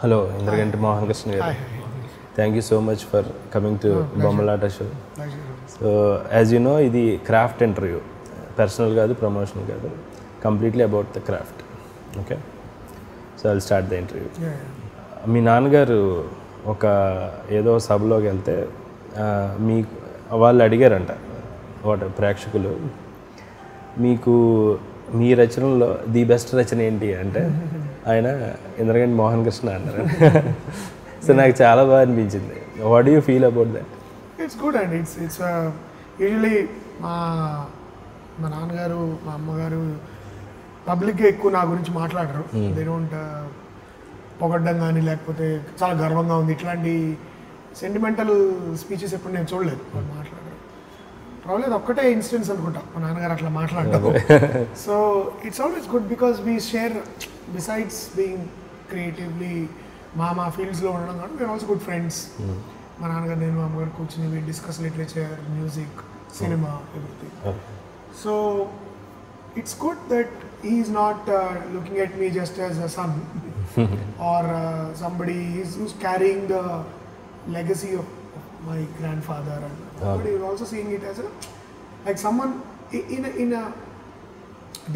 Hello, Indraganti Mohan Krishna. Hi. Thank you so much for coming to Bomalata show. So, as you know, this is a craft interview. Personal gaadu, promotional gaadu. Completely about the craft. Okay? So, I'll start the interview. మీ నాన్నగారు ఒక ఏదో సభలోకి వెళ్తే మీ వాళ్ళు అడిగారంట వాటి ప్రేక్షకులు మీకు మీ రచనలో ది బెస్ట్ రచన ఏంటి అంటే ఆయన ఇంద్రగంటి మోహన్ కృష్ణ అన్నారు. సో నాకు చాలా బాగా అనిపించింది. What do you feel about that? It's good and it's it's usually మా నాన్నగారు మా అమ్మగారు పబ్లిక్గా ఎక్కువ నా గురించి మాట్లాడరు. దే డోంట్ పొగడ్డం కానీ లేకపోతే చాలా గర్వంగా ఉంది ఇట్లాంటి సెంటిమెంటల్ స్పీచెస్ ఎప్పుడు నేను చూడలేదు. వాళ్ళు మాట్లాడారు రాలేదు ఒక్కటే ఇన్సిడెంట్స్ అనుకుంటా మా నాన్నగారు అట్లా మాట్లాడతారు. So it's always good because we share besides being creatively మా ఫీల్డ్స్లో ఉండడం కానీ వీఆర్ ఆల్సో గుడ్ ఫ్రెండ్స్. మా నాన్నగారు నేను మా అమ్మగారు కూర్చుని we discuss literature music cinema everything. So it's good that he is not looking at me just as a son or somebody who's carrying the legacy of my grandfather and but he is also seeing it as a like someone in a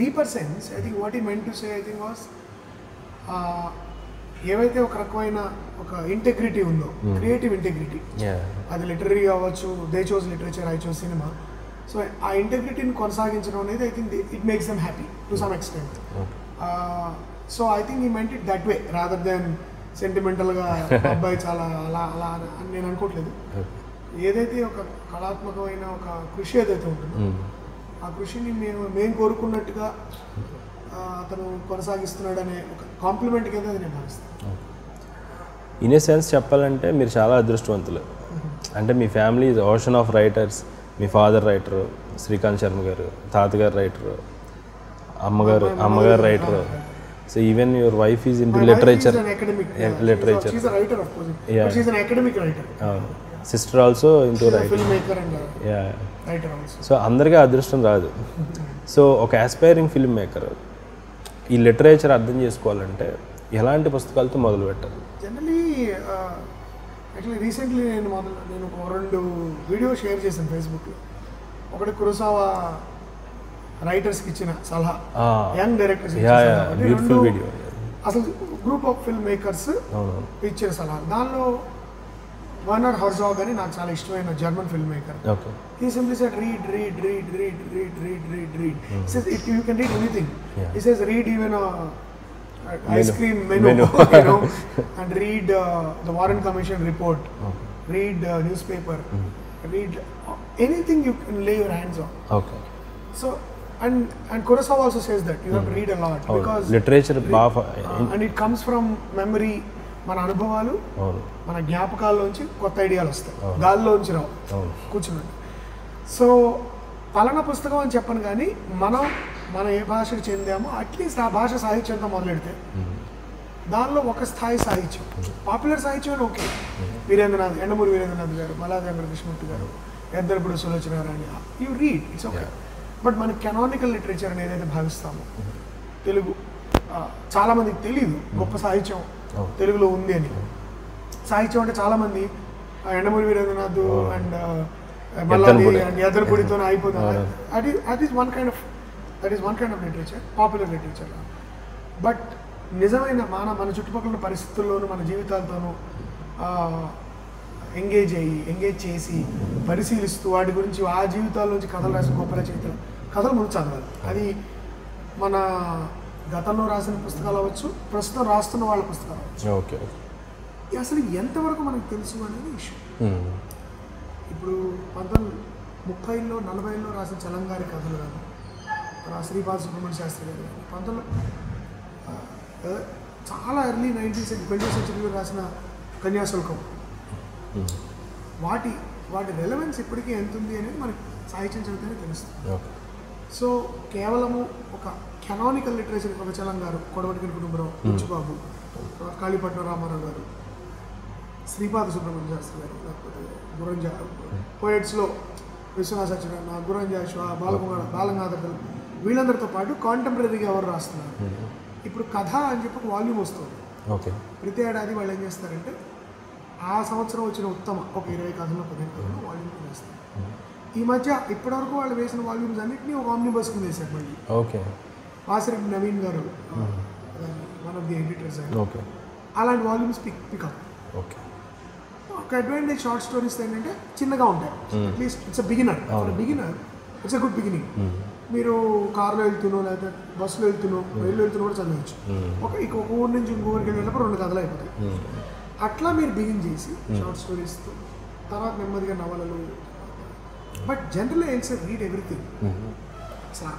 deeper sense. I think what he meant to say I think was ఏవైతే ఒక రకమైన ఒక integrity ఉందో creative integrity అది literary అవ్వచ్చు they chose literature I chose cinema. So ఆ ఇంటెగ్రిటీని కొనసాగించడం అనేది I think it makes them happy to some extent. So I think ఈ meant it that way rather than సెంటిమెంటల్గా అబ్బాయి చాలా అలా అలా అని నేను అనుకోవట్లేదు. ఏదైతే ఒక కళాత్మకమైన ఒక కృషి ఏదైతే ఉంటుందో ఆ కృషిని మేము కోరుకున్నట్టుగా అతను కొనసాగిస్తున్నాడు అనే ఒక కాంప్లిమెంట్ కింద అది నేను భావిస్తాను. ఇన్ ఏ సెన్స్ చెప్పాలంటే మీరు చాలా అదృష్టవంతులు. అంటే మీ family is ocean of writers. మీ ఫాదర్ రైటరు, శ్రీకాంత్ శర్మ గారు తాతగారు రైటరు, అమ్మగారు writer. So even your wife is into literature. Sister also into writer. So అందరికీ అదృష్టం రాదు. సో ఒక ఆస్పైరింగ్ ఫిల్మ్ మేకర్ ఈ లిటరేచర్ అర్థం చేసుకోవాలంటే ఎలాంటి పుస్తకాలతో మొదలు పెట్టాలి? జనరలీ యాక్చువల్లీ రీసెంట్లీ నేను రెండు వీడియోస్ షేర్ చేశాను ఫేస్బుక్లో. ఒకటి కురోసావా రైటర్స్కి ఇచ్చిన సలహా, యంగ్ డైరెక్టర్స్ అసలు గ్రూప్ ఆఫ్ ఫిల్మ్ మేకర్స్ ఇచ్చిన సలహా. దానిలో వర్నర్ హెర్జాగ్ అని నాకు చాలా ఇష్టమైన German film maker. He simply said read read read read read read read read says if you can read anything he says read even ice cream menu. You know, and read the Warren Commission report, read newspaper, read anything you can lay your hands on. Okay. So, and Kurosawa also says that you have to read a lot because literature and it comes from memory, మన అనుభవాలు మన జ్ఞాపకాల్లోంచి కొత్త ఐడియాలు వస్తాయి, గాల్లోంచి రావు కూర్చుని. So పలానా పుస్తకం అని చెప్పను కానీ మనం ఏ భాషకు చెందామో అట్లీస్ట్ ఆ భాష సాహిత్యంతో మొదలెడితే దానిలో ఒక స్థాయి సాహిత్యం పాపులర్ సాహిత్యం అని ఓకే వీరేంద్రనాథ్ ఎండమూరి వీరేంద్రనాథ్ గారు మలాది వెంకటకృష్ణమూర్తి గారు Yaddanapudi Sulochanarani you read it's okay. But మన కెనానికల్ లిటరేచర్ అని ఏదైతే భావిస్తామో తెలుగు చాలామందికి తెలియదు గొప్ప సాహిత్యం తెలుగులో ఉంది అని. సాహిత్యం అంటే చాలామంది ఎండమూరి వీరేంద్రనాథ్ అండ్ మల్లాది అండ్ ఎద్దరిపూడితో అయిపోతుంది. That is one kind of literature, popular literature. But నిజమైన మన చుట్టుపక్కల పరిస్థితుల్లోనూ మన జీవితాలతోనూ ఎంగేజ్ చేసి పరిశీలిస్తూ వాటి గురించి ఆ జీవితాల్లోంచి కథలు రాసిన గొప్ప రచయితలు కథలు ముందు చదవాలి. అది మన గతంలో రాసిన పుస్తకాలు అవ్వచ్చు, ప్రస్తుతం రాస్తున్న వాళ్ళ పుస్తకాలు అవ్వచ్చు. అసలు ఎంతవరకు మనకు తెలుసు అనేది ఇష్యూ. ఇప్పుడు 1930లో 40లో రాసిన చలంగారి కథలు కానీ శ్రీపాద సుబ్రహ్మణ్య శాస్త్రి గారు కానీ 19 చాలా ఎర్లీ 20th సెంచరీలో రాసిన కన్యాశుల్కం వాటి రెలవెన్స్ ఇప్పటికీ ఎంత ఉంది అనేది మనకి సాహిత్యం చదివితేనే తెలుస్తుంది. సో కేవలము ఒక కెనానికల్ లిటరేచర్ కొనచలం గారు, కొడవటిగడి కుటుంబరావు, బుచ్చిబాబు, కాళీపట్నం రామారావు గారు శ్రీపాద సుబ్రహ్మణ్య శాస్త్రి గారు, లేకపోతే గురంజ పోయిట్స్లో విశ్వనాథాచార్య గారు, గురంజ అశ్వ, బాలకుమార, బాలనాథర్ గారు, వీళ్ళందరితో పాటు కాంటెంపరీగా ఎవరు రాస్తున్నారు. ఇప్పుడు కథ అని చెప్పి ఒక వాల్యూమ్ వస్తుంది. ప్రతి ఏడాది వాళ్ళు ఏం చేస్తారంటే ఆ సంవత్సరం వచ్చిన ఉత్తమ ఒక 20 కథలు 15 కథలు వాల్యూమ్ వేస్తారు. ఈ మధ్య ఇప్పటివరకు వాళ్ళు వేసిన వాల్యూమ్స్ అన్నింటినీ ఒక ఆమ్నిబస్ కింద వేశారు. మళ్ళీ Vasireddy Naveen garu one of the editors అండి, అలాంటి వాల్యూమ్స్ పికప్. ఒక అడ్వాంటేజ్ షార్ట్ స్టోరీస్ ఏంటంటే చిన్నగా ఉంటాయి. At least it's a beginner, beginner it's a good beginning. మీరు కారులో వెళ్తున్నో లేకపోతే బస్సులో వెళ్తున్నో రైల్లో వెళ్తున్నా కూడా చదవచ్చు. ఒక ఒక ఊరి నుంచి ఇంకొకరికి వెళ్ళినప్పుడు 2 కథలు అయిపోతాయి. అట్లా మీరు బిగిన్ చేసి షార్ట్ స్టోరీస్తో తర్వాత నెమ్మదిగా నవలలు. But general else read everything. అసలు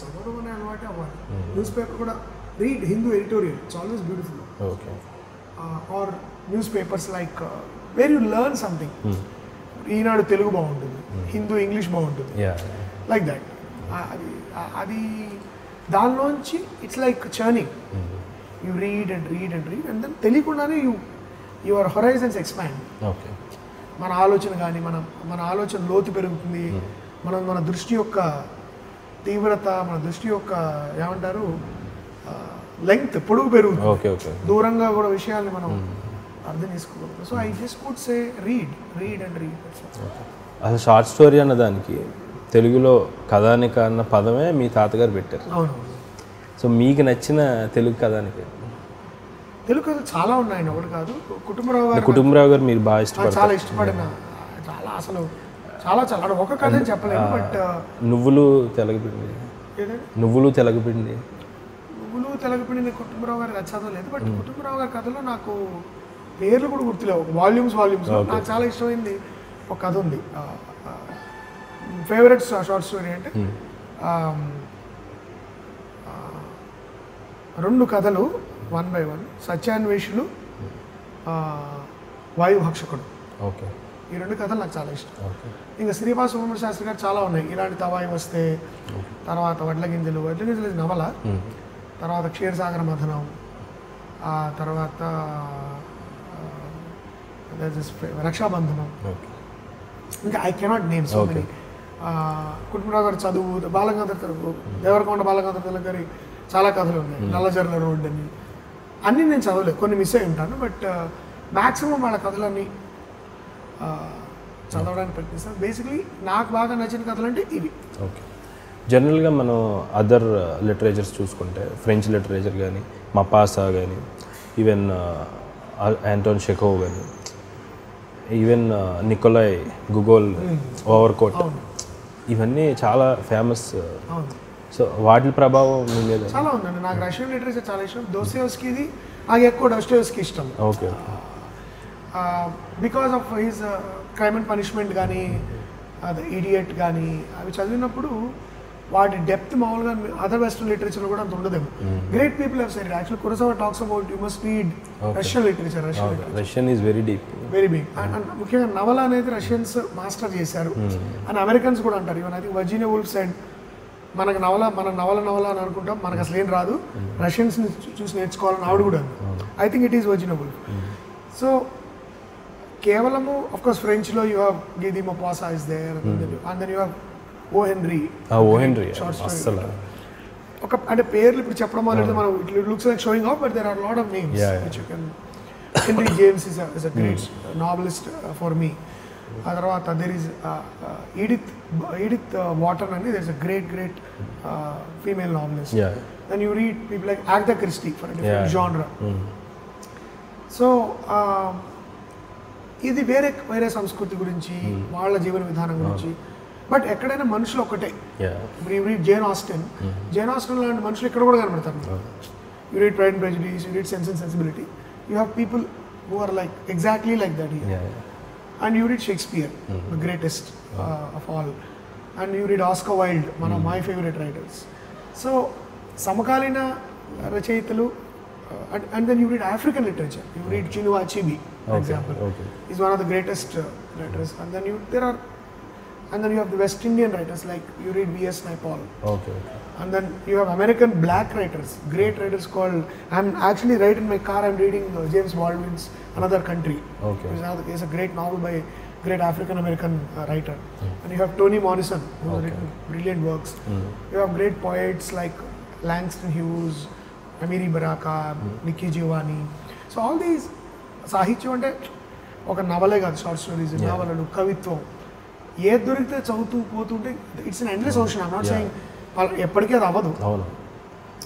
చదవడం అనే అలవాటే అవ్వాలి. న్యూస్ పేపర్ కూడా read Hindu editorial, it's always beautiful. Or newspapers like where you learn something. Eenadu Telugu బాగుంటుంది, హిందూ ఇంగ్లీష్ బాగుంటుంది, లైక్ దాట్. అది దానిలోంచి it's like churning. You read and read and read and then తెలియకుండానే యువర్ హొరైజన్స్ ఎక్స్పాండ్. మన ఆలోచన కానీ మన ఆలోచన లోతు పెరుగుతుంది. మన దృష్టి యొక్క తీవ్రత, మన దృష్టి యొక్క ఏమంటారు లెంగ్త్, పొడుగు పెరుగుతుంది. దూరంగా కూడా విషయాన్ని మనం అర్థం చేసుకోగలుగుతాం. So I just would say read, read and read. అసలు షార్ట్ స్టోరీ అన్నదానికి తెలుగులో కథానిక అన్న పదమే మీ తాతగారు పెట్టారు. అవును. సో మీకు నచ్చిన తెలుగు కథానిక? తెలుగు కథలు చాలా ఉన్నాయండి, ఒకటి కాదు. కుటుంబరావు గారు మీరు బాగా ఇష్టపడతారు? చాలా ఇష్టపడిన, చాలా అసలు చాలా చాలా ఒక కథ అని చెప్పలేదు. బట్ నువ్వులు తెలగపిండి కుటుంబరావు గారి నచ్చదో లేదు. బట్ కుటుంబరావు గారి కథలో నాకు పేర్లు కూడా గుర్తులేవు. వాల్యూమ్స్ నాకు చాలా ఇష్టమైంది ఒక కథ ఉంది. ఫేవరెట్ షార్ట్ స్టోరీ అంటే 2 కథలు 1 by 1, సత్యాన్వేషులు, వాయుభక్షకుడు. ఈ 2 కథలు నాకు చాలా ఇష్టం. ఇంకా శ్రీనివాస సుబ్రహ్మణ్య శాస్త్రి గారు చాలా ఉన్నాయి. ఇలాంటి తవాయి వస్తే, తర్వాత వడ్ల గింజలు నవల, తర్వాత క్షీరసాగర మథనం, ఆ తర్వాత రక్షాబంధనం. ఇంకా I cannot name so many. Kutumbarao గారు చదువు, దేవరకొండ బాలగంధర్ తిలక్ గారి చాలా కథలు ఉన్నాయి. నల్లజర్ల రోడ్ అని, అన్నీ నేను చదవలేదు, కొన్ని మిస్ అయి ఉంటాను. బట్ మ్యాక్సిమం వాళ్ళ కథలన్నీ చదవడానికి ప్రయత్నిస్తాను. బేసిక్లీ నాకు బాగా నచ్చిన కథలు అంటే ఇవి. ఓకే. జనరల్గా మనం అదర్ లిటరేచర్స్ చూసుకుంటే ఫ్రెంచ్ లిటరేచర్ కానీ, మపాసా కానీ, ఈవెన్ ఆంటోన్ చెఖోవ్ కానీ, even Nikolai Gogol overcoat, ఇవన్నీ చాలా ఫేమస్. సో వాటి ప్రభావం చాలా ఉందండి. నాకు రష్యన్ లిటరేచర్ చాలా ఇష్టం. దోస్టోయెవ్స్కీది నాకు ఎక్కువ డోస్టోయెవ్స్కీ ఇష్టం. Okay. Because of his crime and punishment కానీ, అది ఇడియట్ కానీ, అవి చదివినప్పుడు వాటి డెప్త్ మామూలుగా అదర్ వెస్ట్రన్ లిటరేచర్లో కూడా అంత ఉండదేమో. Great people have said it. Actually Kurosawa talks about you must read Russian literature is very deep, very big. And ముఖ్యంగా నవల అనేది రష్యన్స్ మాస్టర్ చేశారు అని అమెరికన్స్ కూడా అంటారు. ఈవెన్ అది వర్జీనియా వుల్ఫ్ సెడ్, మన నవల అని అనుకుంటాం, మనకు అసలు ఏం రాదు, రష్యన్స్ని చూసి నేర్చుకోవాలని ఆవిడ కూడా. ఐ థింక్ ఇట్ ఈస్ వర్జినబుల్. సో కేవలము అఫ్కోర్స్ ఫ్రెంచ్లో యూ హ్యావ్ గిది, Maupassant is there, and then you have O Henry short story. ఒక అంటే పేర్లు ఇప్పుడు చెప్పడం అనేది మనం it looks like showing off, but there are lot of names which you can. Henry James is a great novelist for me. ఆ తర్వాత there is Edith Wharton అని, there is a great female novelist. Then you read people like Agatha Christie for different genre. So ఇది వేరే సంస్కృతి గురించి, వాళ్ళ జీవన విధానం గురించి. బట్ ఎక్కడైనా మనుషులు ఒకటే. యూ రీడ్ జేన్ ఆస్టన్ లాంటి మనుషులు ఇక్కడ కూడా కనబడతారు. You read Pride and Prejudice, you read Sense and Sensibility, you have people who are like exactly like that. And you read Shakespeare, the greatest of all, and you read Oscar Wilde, one of my favorite writers. So Samakalina Rachayitalu, and then you read African literature. You read Chinua Achebe, for example. He's one of the greatest writers. And then you have the West Indian writers, like you read B. S. Naipaul. And then you have American black writers, great writers called. I'm actually right in my car. I'm reading James Baldwin's another country. Okay. It's a great novel by a great African-American writer. Mm. And you have Tony Morrison, who has written brilliant works. Mm. You have great poets like Langston Hughes, Amiri Baraka, Nikki Giovanni. So all these sahitya ante oka novela ga short stories, novelalu, kavitvam. Yed dorikte chavutu potunte, it's an endless ocean. I'm not saying eppadiki adu avadu. Avunu.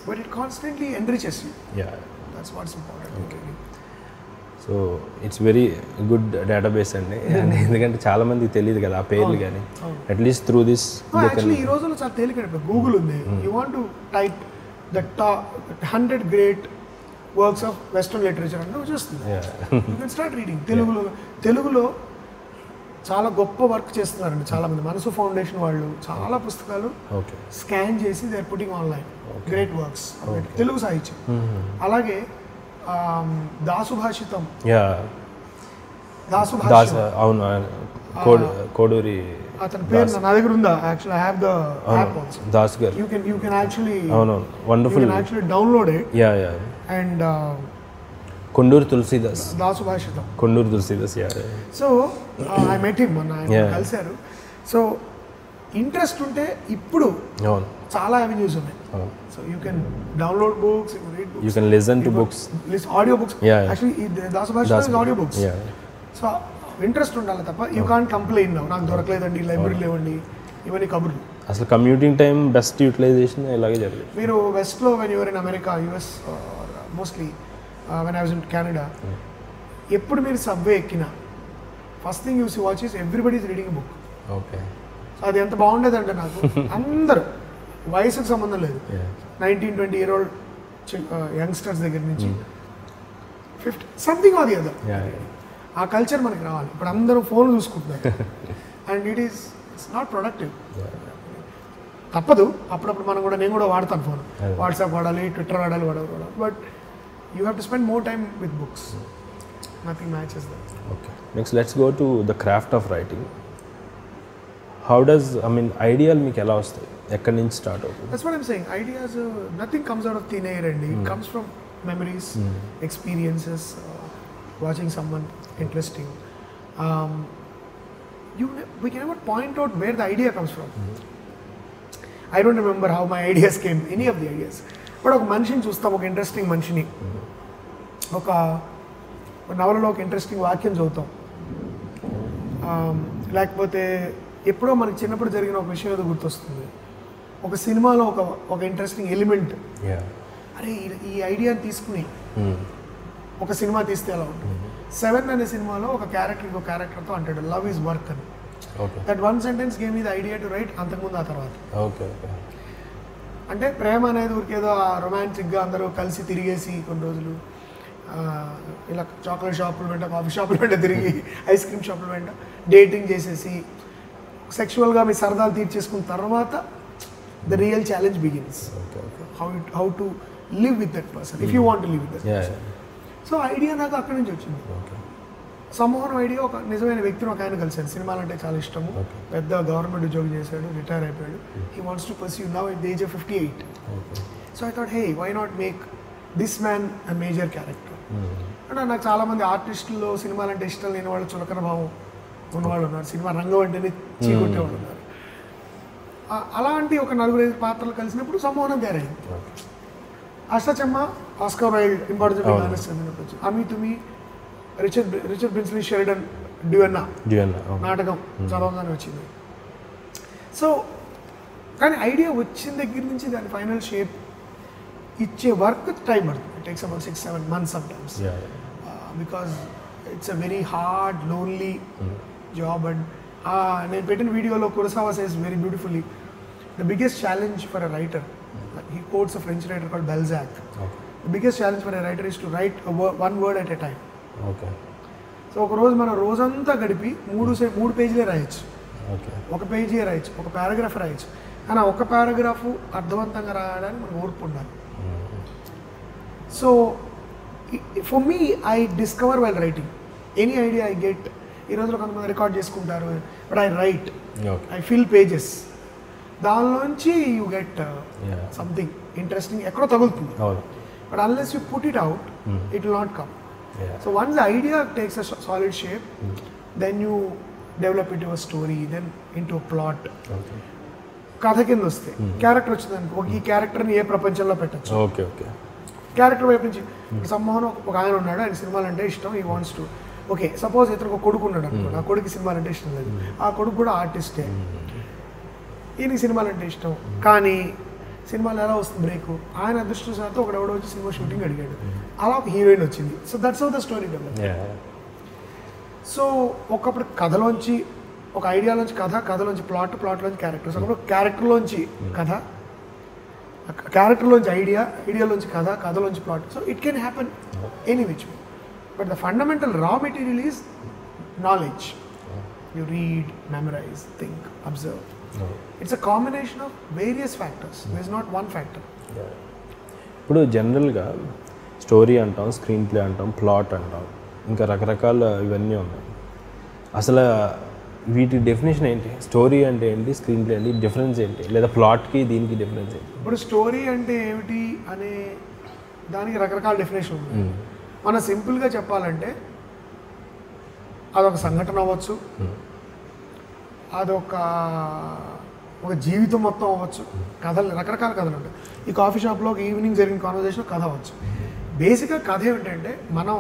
But it constantly enriches you. Yeah. That's what's important. Okay. So it's very good database andi. And endukante chaala mandi teliyadu kada aa perlu gaani. At least through this actually ee rojulo chaala telikadu Google undi. You want to type the top 100 great works of Western literature and just you can start reading. Telugulo చాలా గొప్ప work చేస్తున్నారండి చాలామంది. మనసు foundation వాళ్ళు చాలా పుస్తకాలు scan చేసి they are putting online great works Telugu సాహిత్యం. అలాగే దాసుభాషితం కోడూరి అతని పేరు నా దగ్గర ఉందా actually I have the app also Das గారు you can actually wonderful actually download it and Konduru Tulasidas Dasubhashitam Konduru Tulasidas so I met him మొన్న ఆయన కలిశారు. సో ఇంట్రెస్ట్ ఉంటే ఇప్పుడు చాలా అవెన్యూస్ ఉన్నాయి. So you can download books you can listen to books audio books actually Dasubhashitam audio books. So interest ఉండాలి తప్ప you can't complain నాకు దొరకలేదండి లైబ్రరీ లేవండి ఇవన్నీ కబుర్లు. అసలు కమ్యూటింగ్ టైం బెస్ట్ యూటిలైజేషన్ ఇలాగే జరిగింది. మీరు వెస్ట్లో when your in America US mostly when I was in Canada, ఎప్పుడు మీరు సబ్వే ఎక్కినా first thing you watch is everybody is reading book. Okay. So అది ఎంత బాగుండేదంటే నాకు అందరూ వయసుకు సంబంధం లేదు 19-20 year old యంగ్స్టర్స్ దగ్గర నుంచి 50 సంథింగ్ అది అదా ఆ కల్చర్ మనకి రావాలి. ఇప్పుడు అందరూ ఫోన్ చూసుకుంటున్నారు అండ్ ఇట్స్ నాట్ ప్రొడక్టివ్. తప్పదు అప్పుడప్పుడు మనం కూడా నేను కూడా వాడతాను ఫోన్ వాట్సాప్ వాడాలి ట్విట్టర్ వాడాలి వాడాలి but you have to spend more time with books. Nothing matches that. Okay. Next, let's go to the craft of writing. How does, I mean, ideal meek ela ostadi? Ekkadi nunchi start avutadi? That's what I'm saying. Ideas, nothing comes out of thin air and it comes from memories, experiences, watching someone interesting. We can never point out where the idea comes from. I don't remember how my ideas came, any of the ideas. ఇప్పుడు ఒక మనిషిని చూస్తాం, ఒక interesting మనిషిని, ఒక నవలలో ఒక interesting వాక్యం చదువుతాం, లేకపోతే ఎప్పుడో మనకి చిన్నప్పుడు జరిగిన ఒక విషయం ఏదో గుర్తొస్తుంది, ఒక సినిమాలో ఒక ఇంట్రెస్టింగ్ ఎలిమెంట్, అరే ఈ ఐడియాని తీసుకుని ఒక సినిమా తీస్తే ఎలా ఉంటుంది. సెవెన్ అనే సినిమాలో ఒక క్యారెక్టర్ ఇంకో క్యారెక్టర్తో అంటాడు లవ్ ఈజ్ వర్క్ అని. దట్ వన్ సెంటెన్స్ గేమ్ ఇది ఐడియా టు రైట్ అంతకుముందు ఆ తర్వాత. అంటే ప్రేమ అనేది ఊరికేదో రొమాంటిక్గా అందరూ కలిసి తిరిగేసి కొన్ని రోజులు ఇలా చాక్లెట్ షాపులు వెంట కాఫీ షాపులు వెంట తిరిగి ఐస్ క్రీమ్ షాపులు వెంట డేటింగ్ చేసేసి సెక్షువల్గా మీ సరదాలు తీర్చేసుకున్న తర్వాత the real challenge begins. How to live with that person if you want to live with that person. So idea నాకు అక్కడి నుంచి వచ్చింది. సమూహం ఐడియా ఒక నిజమైన వ్యక్తిని ఒక ఆయన కలిసాను, సినిమాలంటే చాలా ఇష్టము, పెద్ద గవర్నమెంట్ ఉద్యోగం చేశాడు, రిటైర్ అయిపోయాడు. He wants to pursue now at the age of 58. So I thought hey why not make this man a major character. అంటే నాకు చాలామంది ఆర్టిస్టుల్లో సినిమాలంటే ఇష్టం లేని వాళ్ళు చులకన భావం ఉన్నవాళ్ళు ఉన్నారు, సినిమా రంగం అంటేనే చీకొట్టేవాళ్ళు ఉన్నారు. అలాంటి ఒక 4-5 పాత్రలు కలిసినప్పుడు సమూహం తయారైంది. Ashtachamma Oscar Wilde important, Ami తుమి Richard Brinsley Sheridan Duenna నాటకం చదవడానికి వచ్చింది. సో కానీ ఐడియా వచ్చిన దగ్గర నుంచి దాని ఫైనల్ షేప్ ఇచ్చే వర్క్ టైం పడుతుంది. It takes about 6-7 months sometimes because it's a very hard lonely job. And నేను పెట్టిన వీడియోలో Kurosawa says very beautifully the biggest challenge for a writer, he quotes a French writer called Balzac, the biggest challenge for a writer is to write one word at a time. Okay. So ఒకరోజు మనం రోజంతా గడిపి మూడు పేజీలే రాయొచ్చు, ఒక page రాయొచ్చు, ఒక paragraph రాయొచ్చు. కానీ ఒక పారాగ్రాఫ్ అర్థవంతంగా రాయడానికి మనం ఓర్పు ఉండాలి. So for me I discover while writing any idea I get. ఈ రోజులో కొంతమంది రికార్డ్ చేసుకుంటారు, but I write, I fill pages, దానిలోంచి యూ గెట్ సంథింగ్ ఇంట్రెస్టింగ్ ఎక్కడో తగులుతుంది. But unless you put it out it will not come. Yeah. So once the idea takes a solid shape, then you develop into a story, then into a plot. Okay. Kathaki noste. Character chudan. Oki character ni ye prapanchanlo petach. Okay, okay. Character వైపు నుంచి సమ్మోహన్ ఒక ఆయన ఉన్నాడు, ఆయన సినిమాలు అంటే ఇష్టం, ఈ వాంట్స్ టు ఓకే సపోజ్ ఇతను కొడుకు ఉన్నాడు అనుకోండి, ఆ కొడుకు సినిమాలు అంటే ఇష్టం లేదు, ఆ కొడుకు కూడా ఆర్టిస్టే, ఈయనకి సినిమాలు అంటే ఇష్టం, కానీ సినిమాలు ఎలా వస్తుంది బ్రేక్, ఆయన అదృష్టశాత్తు ఒకడు ఎవడో వచ్చి సినిమా షూటింగ్ అడిగాడు, అలా ఒక హీరోయిన్ వచ్చింది. So that's how the story develop. So ఒకప్పుడు కథలోంచి ఒక ఐడియాలోంచి కథ, కథలోంచి ప్లాట్, ప్లాట్లోంచి క్యారెక్టర్, సో ఒకప్పుడు క్యారెక్టర్లోంచి కథ, క్యారెక్టర్లోంచి ఐడియా, ఐడియాలోంచి కథ, కథలోంచి plot. So it can happen any which way. But the fundamental raw material is knowledge. You read, memorise, think, observe. It's a combination of various factors, there is not one factor. ఇప్పుడు జనరల్గా story అంటాం, screen play అంటాం, plot అంటాం, ఇంకా రకరకాల ఇవన్నీ ఉన్నాయి. అసలు వీటి డెఫినేషన్ ఏంటి? స్టోరీ అంటే ఏంటి, స్క్రీన్ ప్లే అంటే డిఫరెన్స్ ఏంటి, లేదా ప్లాట్కి దీనికి డిఫరెన్స్ ఏంటి? ఇప్పుడు స్టోరీ అంటే ఏమిటి అనే దానికి రకరకాల డెఫినేషన్ ఉంది. మనం సింపుల్గా చెప్పాలంటే అదొక సంఘటన అవ్వచ్చు, అదొక ఒక జీవితం మొత్తం అవ్వచ్చు. కథలు రకరకాల కథలు ఉంటాయి. ఈ కాఫీ షాప్లో ఒక ఈవినింగ్ జరిగిన కాన్వర్జేషన్ కథ అవ్వచ్చు. బేసిక్గా కథ ఏమిటంటే మనం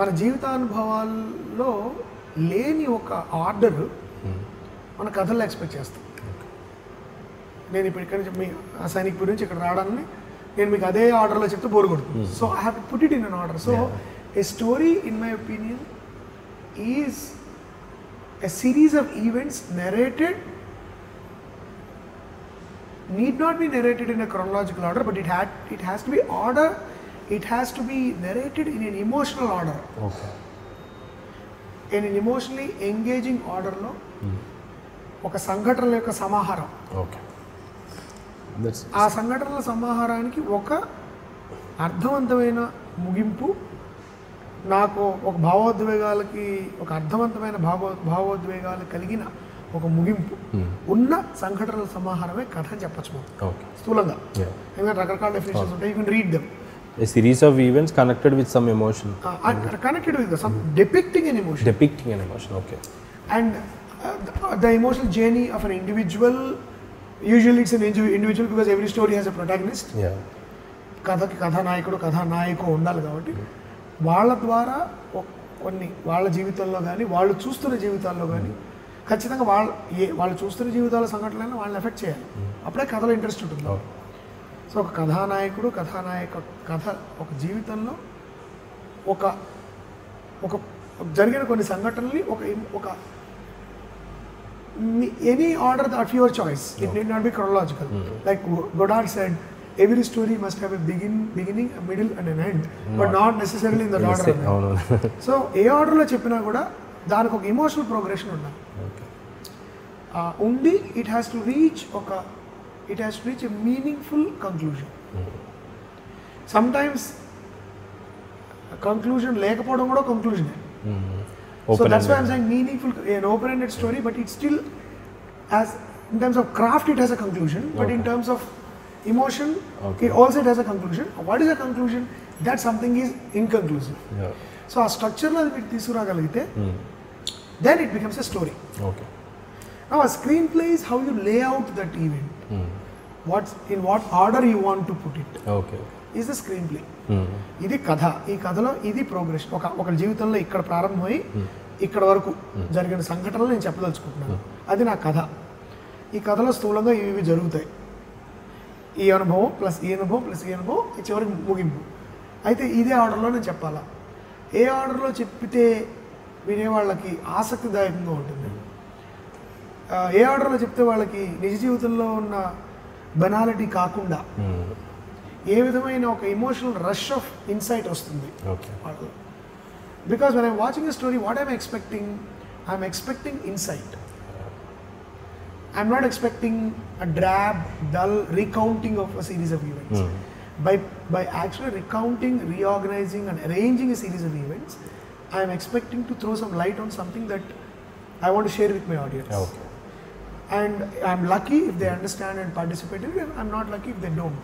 మన జీవితానుభవాల్లో లేని ఒక ఆర్డర్ మన కథల్లో ఎక్స్పెక్ట్ చేస్తాం. నేను ఇప్పుడు ఇక్కడ నుంచి మీ సైనిక్పూర్ నుంచి ఇక్కడ రావడాన్ని నేను మీకు అదే ఆర్డర్లో చెప్తే బోర్ కొడుతుంది. So I have to put it in an order. So a story in my opinion is a series of events narrated, need not be narrated in a chronological order, but it has to be order, it has to be narrated in an emotional order. Okay. In an emotionally engaging order lo oka sanghataral yokka samaharam. Okay. That's aa sanghataral samaharaniki oka అర్థవంతమైన ముగింపు, నాకు ఒక భావోద్వేగాలకి ఒక అర్థవంతమైన భావోద్వేగాలు కలిగిన ఒక ముగింపు ఉన్న సంఘటనల సమాహారమే కథ అని చెప్పచ్చు మనం స్థూలంగా. ఎందుకంటే రకరకాల డెఫినేషన్స్ ఉంటాయి. You can read them. A series of events connected with some emotion. Connected with some depicting an emotion. Depicting an emotion, okay. And the emotional journey of an individual, usually it's an individual because every story has a protagonist. కథకి కథానాయకుడు కథానాయకు ఉండాలి కాబట్టి వాళ్ళ ద్వారా కొన్ని వాళ్ళ జీవితంలో కానీ వాళ్ళు చూస్తున్న జీవితాల్లో కానీ ఖచ్చితంగా వాళ్ళు చూస్తున్న జీవితాల సంఘటనలైనా వాళ్ళని ఎఫెక్ట్ చేయాలి. అప్పుడే కథలో ఇంట్రెస్ట్ ఉంటుంది. సో ఒక కథానాయకుడు కథానాయక కథ ఒక జీవితంలో ఒక ఒక జరిగిన కొన్ని సంఘటనల్ని ఒక any order that your choice, it need not be chronological. Like Godard said, every story must have a beginning, a middle and an end, but not necessarily in that order. So ఏ ఆర్డర్లో చెప్పినా కూడా దానికి ఒక emotional progression ఉండాలి. ఉండి it has to reach a meaningful conclusion. Sometimes conclusion లేకపోవడం కూడా కంక్లూజనే. So that's why I am saying meaningful, an open ended story, but it still has, in terms of craft it has a conclusion, but in terms of emotion, it also has a conclusion. What is a conclusion? That something is inconclusive. So a structure la bit teesuragalite, then it becomes a story. Now a screenplay is how you lay out that event, in what order you want to put it. Is the screenplay. Idi katha, ee kathalo idi progression, oka jeevithamlo ikkada prarambhamai ikkada varaku jarigina sanghatalu nenu cheppadaluchukunnanu, adi na katha. Ee kathalo sthulanga ivi jarugutayi, ఈ అనుభవం plus ఈ అనుభవం plus ఈ అనుభవం, చివరికి ముగింపు. అయితే ఇదే ఆర్డర్లో నేను చెప్పాలా? ఏ ఆర్డర్లో చెప్పితే వినేవాళ్ళకి ఆసక్తిదాయకంగా ఉంటుంది, ఏ ఆర్డర్లో చెప్తే వాళ్ళకి నిజ జీవితంలో ఉన్న బెనాలిటీ కాకుండా ఏ విధమైన ఒక ఎమోషనల్ రష్ ఆఫ్ ఇన్సైట్ వస్తుంది వాళ్ళలో. Because when I'm watching a story, what I'm expecting insight. I'm not expecting a drab, dull recounting of a series of events. By actually recounting, reorganizing and arranging a series of events, I am expecting to throw some light on something that I want to share with my audience. And I'm lucky if they understand and participate in it. I'm not lucky if they don't.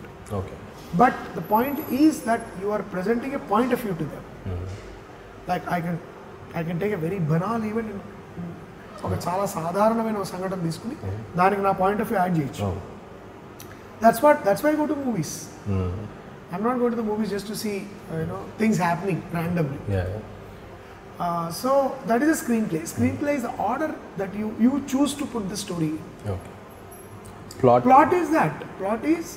But the point is that you are presenting a point of view to them. Mm-hmm. Like I can take a very banal event in ఒక చాలా సాధారణమైన సంఘటన తీసుకుని దానికి నా point of view add చేయొచ్చు. That's why go to movies. I not go to the movies just to see you know things happening randomly. So that is a screenplay. Screenplay is the order that you choose to put the story. Plot is that. Plot is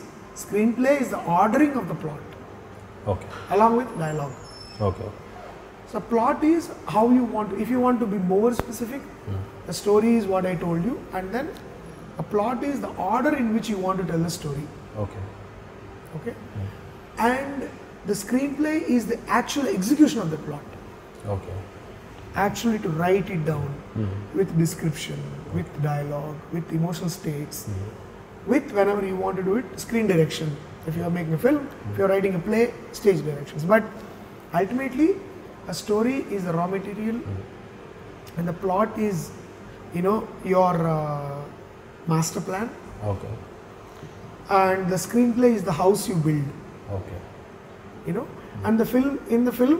screenplay is the ordering of the plot. Okay. Along with dialogue. Okay. So plot is how you want to, if you want to be more specific, the story is what I told you, and then a plot is the order in which you want to tell the story. Okay. And the screenplay is the actual execution of the plot. Okay. Actually to write it down with description, with dialogue, with emotional states, with whenever you want to do it, screen direction. If you are making a film, if you are writing a play, stage directions. But ultimately, a story is the raw material, and the plot is, you know, your master plan. Okay. And the screenplay is the house you build. Okay. You know, and the film, in the film,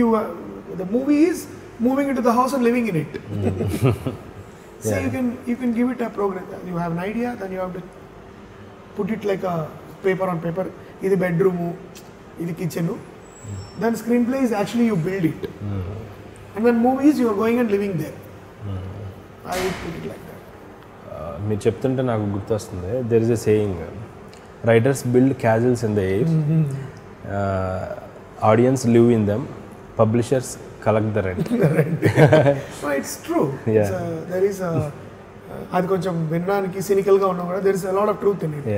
you the movie is moving into the house and living in it. So you can give it a program. You have an idea, then you have to put it like a paper on paper. Either bedroom, either kitchen. Then screenplay is actually you build it, and then movies you are going and living there. I would put it like that. మీరు చెప్తుంటే నాకు గుర్తొస్తుంది, there is a saying, writers build castles in the air, audience live in them, publishers collect the rent. No, it's true. There is a, అది కొంచెం వినడానికి సినికల్గా ఉన్నా కూడా there is a lot of truth in it.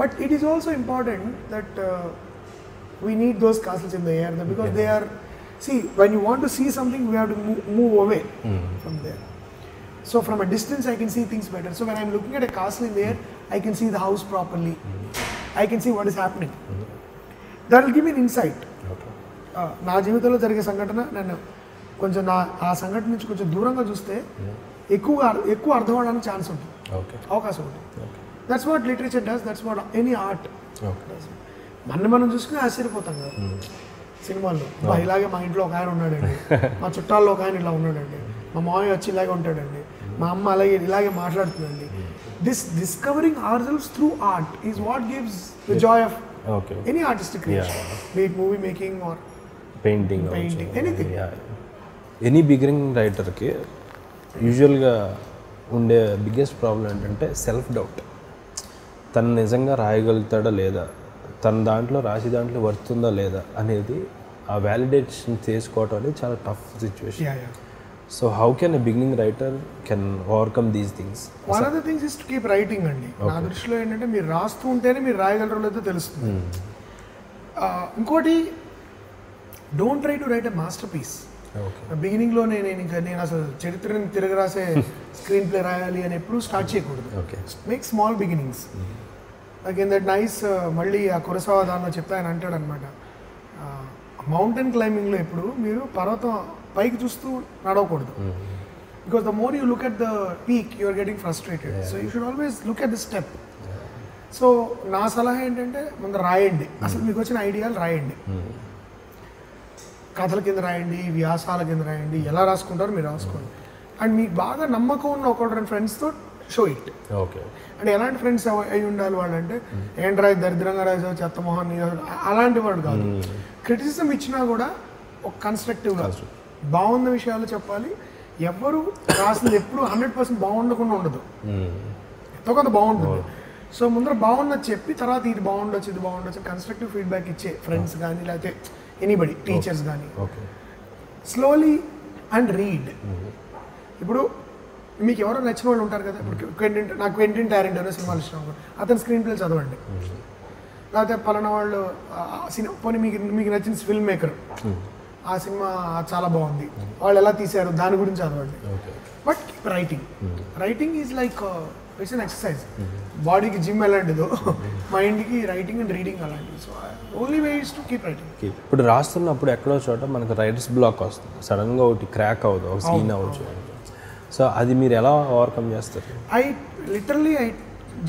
But it is also important that we need those castles in the air because they are, see, when you want to see something, we have to move away from there. So from a distance I can see things better. So when I am looking at a castle in the air, I can see the house properly. I can see what is happening. That will give me an insight. నా జీవితంలో జరిగే సంఘటన నేను కొంచెం ఆ సంఘటన నుంచి కొంచెం దూరంగా చూస్తే ఎక్కువ అర్థం అవడానికి ఛాన్స్ ఉంటుంది, అవకాశం ఉంటుంది. That's what literature does, that's what any art does. మనం చూసుకుని ఆశ్చర్యపోతాం కదా సినిమాల్లో, ఇలాగే మా ఇంట్లో ఒక ఆయన ఉన్నాడండి, మా చుట్టాల్లో ఒక ఆయన ఇలా ఉన్నాడండి, మా మామయ్య వచ్చి ఇలాగే ఉంటాడండి, మా అమ్మ అలాగే ఇలాగే మాట్లాడుతుందండి. This discovering ourselves through art is what gives the joy of any artistic creation, be it movie making or painting anything. Any beginning రైటర్కి యూజువల్గా ఉండే బిగ్గెస్ట్ ప్రాబ్లం ఏంటంటే సెల్ఫ్ డౌట్. తను నిజంగా రాయగలుగుతాడా లేదా, తన దాంట్లో రాసి దాంట్లో వస్తుందా లేదా అనేది ఆ వ్యాలిడేషన్ చేసుకోవటం అనేది చాలా tough situation. So how can a beginning writer can overcome these things? One of the things is to keep writing అండి. నా దృష్టిలో ఏంటంటే మీరు రాస్తూ ఉంటేనే మీరు రాయగలరో లేదో తెలుస్తుంది. ఇంకోటి, don't try to write a masterpiece. బిగినింగ్లో నేను అసలు చరిత్రని తిరగ రాసే స్క్రీన్ ప్లే రాయాలి అని ఎప్పుడు స్టార్ట్ చేయకూడదు. Make small beginnings. Again that nice, మళ్ళీ ఆ కురసావా దానిలో చెప్తే ఆయన అంటాడు అనమాట, మౌంటైన్ క్లైంబింగ్లో ఎప్పుడు మీరు పర్వతం పైకి చూస్తూ నడవకూడదు. Because the more you look at the peak you are getting frustrated. So you should always look at the step. So నా సలహా ఏంటంటే ముందు రాయండి, అసలు మీకు వచ్చిన ఐడియాలు రాయండి, కథల కింద రాయండి, వ్యాసాల కింద రాయండి, ఎలా రాసుకుంటారో మీరు రాసుకోండి. అండ్ మీకు బాగా నమ్మకం ఉన్న ఒక రెండు ఫ్రెండ్స్తో షో ఇట్. అంటే ఎలాంటి ఫ్రెండ్స్ అయి ఉండాలి వాళ్ళంటే, ఏంట్రా దరిద్రంగా రాజా, చెత్తమోహన్ అలాంటి వాడు కాదు. క్రిటిసిజం ఇచ్చినా కూడా ఒక కన్స్ట్రక్టివ్గా బాగున్న విషయాలు చెప్పాలి. ఎవ్వరు రాసింది ఎప్పుడు 100% బాగుండకుండా ఉండదు, ఎంతో కొంత బాగుంటుంది. సో ముందర బాగున్నది చెప్పి తర్వాత ఇది బాగుండొచ్చు, ఇది బాగుండొచ్చు, కన్స్ట్రక్టివ్ ఫీడ్బ్యాక్ ఇచ్చే ఫ్రెండ్స్ కానీ లేకపోతే ఎనీబడి టీచర్స్ కానీ. Slowly and read. ఇప్పుడు మీకు ఎవరో నచ్చిన వాళ్ళు ఉంటారు కదా, ఇప్పుడు నాకు క్వెంటిన్ టారెంటినో సినిమాలు ఇష్టం, అతను స్క్రీన్ ప్లే చదవండి. లేకపోతే పలానా వాళ్ళు సినిమా, పోనీ మీకు నచ్చిన ఫిల్మ్ మేకర్, ఆ సినిమా చాలా బాగుంది, వాళ్ళు ఎలా తీశారు దాని గురించి చదవండి. But keep writing. Writing is like it's an exercise. బాడీకి జిమ్ ఎలాంటిదో మైండ్కి రైటింగ్ అండ్ రీడింగ్ అలాంటిది. So only way is to keep writing. ఇప్పుడు రాస్తున్నప్పుడు ఎక్కడో చోట మనకు రైటర్స్ బ్లాక్ వస్తుంది, సడన్గా ఒకటి క్రాక్ అవ్వదు, ఒక సీన్ అవ్వచ్చు. సో అది మీరు ఎలా ఓవర్కమ్ చేస్తారు? I literally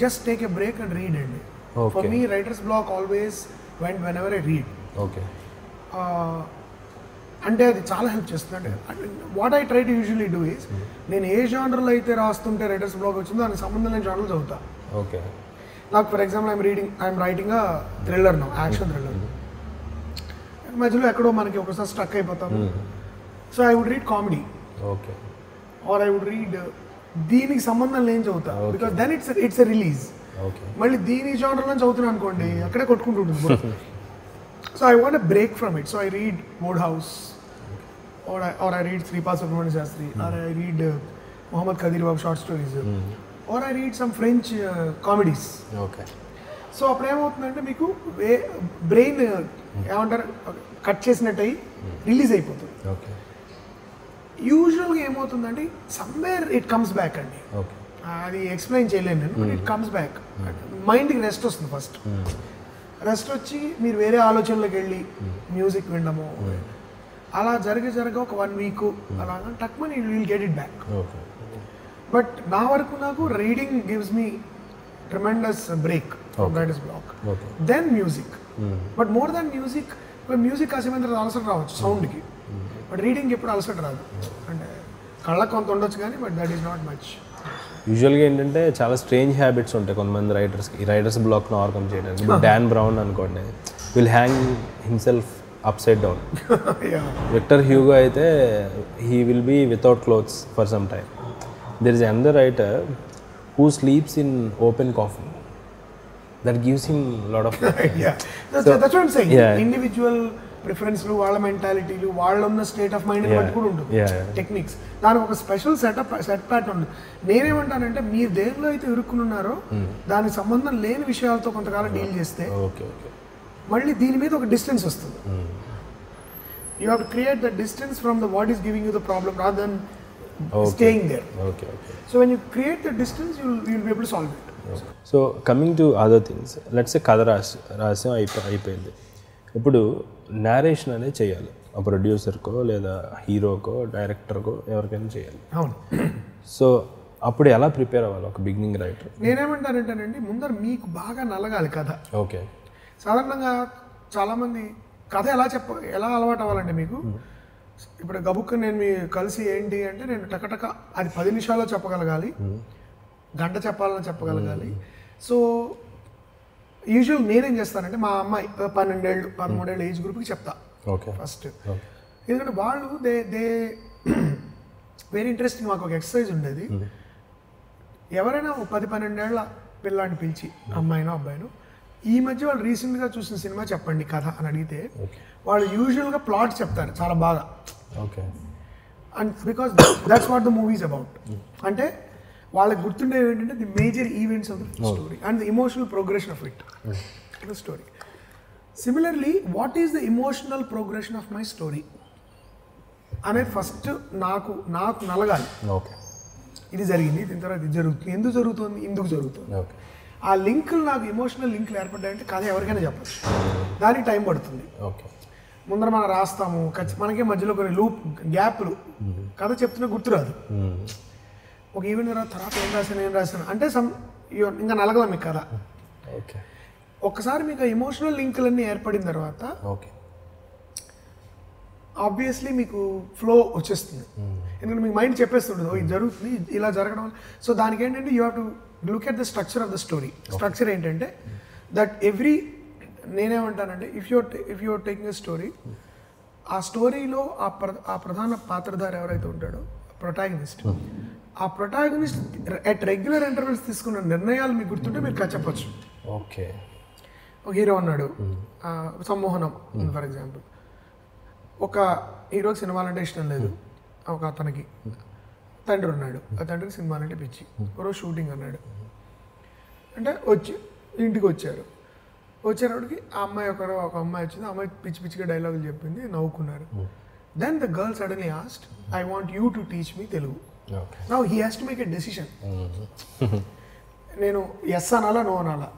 just take a break and read అండి. Okay. For me, writer's block always went whenever I read. Okay. అంటే అది చాలా హెల్ప్ చేస్తుందండి. What I try to usually do is, నేను ఏ జానర్లో అయితే రాస్తుంటే రైటర్స్ బ్లాక్ వచ్చిందో దానికి సంబంధం లేని జానర్లు చదువుతా. ఓకే. నాకు for example I'm writing thriller నా, యాక్షన్ థ్రిల్లర్. మధ్యలో ఎక్కడో మనకి ఒకసారి స్ట్రక్ అయిపోతాం. So I would read comedy. Okay. Or I would read దీనికి సంబంధం లేని చదువుతా, because then it's a release. Okay. మళ్ళీ దీని జానర్లో చదువుతున్నాను అనుకోండి, అక్కడే కొట్టుకుంటూ ఉంటుంది. So I want a break from it. So I read Wodehouse, or I read Sripas Subramanian Shastri, or I read Muhammad Qadir Bab short stories, or I read some French comedies. Okay. So apne avutundante meeku brain emantaru cut chesinattai release ayipothund. Okay. Usually em avutundante somewhere it comes back andi. Okay. Adi explain cheyalenu nenu, but it comes back. Mind ki rest ostundi first. Rest వచ్చి మీరు వేరే ఆలోచనలోకి వెళ్ళి music వినడము, అలా జరగ ఒక 1 week అలాగా టక్మని will get it back. But నా వరకు నాకు reading gives me tremendous break from writer's block, then music. But more than music, music కాసేమంత అలసట రావచ్చు సౌండ్కి, బట్ రీడింగ్కి ఎప్పుడు అలసట రాదు. అంటే కళ్ళకు కొంత ఉండొచ్చు కానీ but that is not much. యూజువల్గా ఏంటంటే చాలా స్ట్రేంజ్ హ్యాబిట్స్ ఉంటాయి కొంతమంది రైటర్స్కి రైటర్స్ బ్లాక్ను ఓవర్కమ్ చేయడానికి. ఇప్పుడు డాన్ బ్రౌన్ అనుకోండి, will hang himself upside down. Victor Hugo అయితే he will be without clothes for some time. There is another writer who sleeps in open coffin, that gives him lot of. That's what I am saying, individual ప్రిఫరెన్స్లు, వాళ్ళ మెంటాలిటీలు, వాళ్ళ ఉన్న state of mind బట్టి కూడా ఉంటుంది techniques. దానికి ఒక స్పెషల్ సెట్ ప్యాటర్న్ ఉంది. నేనేమంటానంటే మీరు దేనిలో అయితే ఇరుక్కున్నారో దానికి సంబంధం లేని విషయాలతో కొంతకాలం డీల్ చేస్తే మళ్ళీ దీని మీద ఒక డిస్టెన్స్ వస్తుంది. You have to create the distance from the what is giving you the problem rather then staying there. So when you create the distance you will be able to solve it. So coming to other things, let's ఏ కథ రాసి అయిపోయింది, ఇప్పుడు narration అనేది చేయాలి. ఆ ప్రొడ్యూసర్కో లేదా హీరోకో డైరెక్టర్కో ఎవరికైనా చేయాలి. అవును. సో అప్పుడు ఎలా ప్రిపేర్ అవ్వాలి ఒక బిగినింగ్ రైటర్? నేనేమంటానంటేనండి, ముందర మీకు బాగా నలగాలి కథ. ఓకే. సాధారణంగా చాలామంది కథ ఎలా అలవాటు అవ్వాలంటే మీకు, ఇప్పుడు గబుక్కు నేను మీ కలిసి ఏంటి అంటే నేను టకటక అది 10 నిమిషాల్లో చెప్పగలగాలి, గంట చెప్పాలని చెప్పగలగాలి. సో యూజువల్ నేనేం చేస్తానంటే మా అమ్మాయి 12-13 ఏళ్ళ ఏజ్ గ్రూప్కి చెప్తా ఫస్ట్. ఎందుకంటే వాళ్ళు దే వెరీ ఇంట్రెస్టింగ్. మాకు ఒక ఎక్సర్సైజ్ ఉండేది, ఎవరైనా 10-12 ఏళ్ళ పిల్లాన్ని పిలిచి, అమ్మాయినో అబ్బాయినో, ఈ మధ్య వాళ్ళు రీసెంట్గా చూసిన సినిమా చెప్పండి కథ అని అడిగితే వాళ్ళు యూజువల్గా ప్లాట్ చెప్తారు చాలా బాగా. Okay. And because that's what the movies about. అంటే వాళ్ళకి గుర్తుండేవి ఏంటంటే the major events of the story and the emotional progression of it the story. Similarly what is the emotional progression of my story అనేది first నాకు నలగాలి. Okay. ఇది జరిగింది, దీని తర్వాత ఇది జరుగుతుంది, ఎందుకు జరుగుతుంది, ఇందుకు జరుగుతుంది. ఆ లింకులు నాకు ఇమోషనల్ లింకులు ఏర్పడ్డాయంటే కథ ఎవరికైనా చెప్పచ్చు, దానికి టైం పడుతుంది. ఓకే. ముందర మనం రాస్తాము, మనకే మధ్యలో కొన్ని లూప్ గ్యాప్లు, కథ చెప్తున్నా గుర్తురాదు. ఒక ఈవెంట్ తర్వాత ఏం రాశాను అంటే ఇంకా నలగదా మీకు కదా. ఓకే. ఒకసారి మీకు ఎమోషనల్ లింకులన్నీ ఏర్పడిన తర్వాత ఓకే ఆబ్వియస్లీ మీకు ఫ్లో వచ్చేస్తుంది. ఎందుకంటే మీకు మైండ్ చెప్పేస్తుండదు ఇది జరుగుతుంది ఇలా జరగడం. సో దానికి ఏంటంటే you have to look at the structure of the story. Structure ఏంటంటే దట్ ఎవ్రీ, నేనేమంటానంటే if you're taking a story, ఆ స్టోరీలో ఆ ప్రధాన పాత్రధారి ఎవరైతే ఉంటాడో ప్రొటాగనిస్ట్, ఆ ప్రొటాగనిస్ట్ అట్ రెగ్యులర్ ఇంటర్వెల్స్ తీసుకున్న నిర్ణయాలు మీకు గుర్తుంటే మీరు కథ చెప్పచ్చు. ఓకే. ఒక హీరో ఉన్నాడు, సమ్మోహనం ఫర్ ఎగ్జాంపుల్. ఒక హీరోకి సినిమాలంటే ఇష్టం లేదు, ఒక అతనికి తండ్రి ఉన్నాడు, ఆ తండ్రికి సినిమాలంటే పిచ్చి. ఒకరోజు షూటింగ్ అన్నాడు, అంటే ఇంటికి వచ్చారు, ఆ అమ్మాయి ఒక అమ్మాయి వచ్చింది, ఆ అమ్మాయి పిచ్చి పిచ్చిగా డైలాగులు చెప్పింది, నవ్వుకున్నారు. Then the girl suddenly asked, I want you to teach me Telugu. Okay. Now he has to make a decision. నేను yes అనాలా no అనాలా,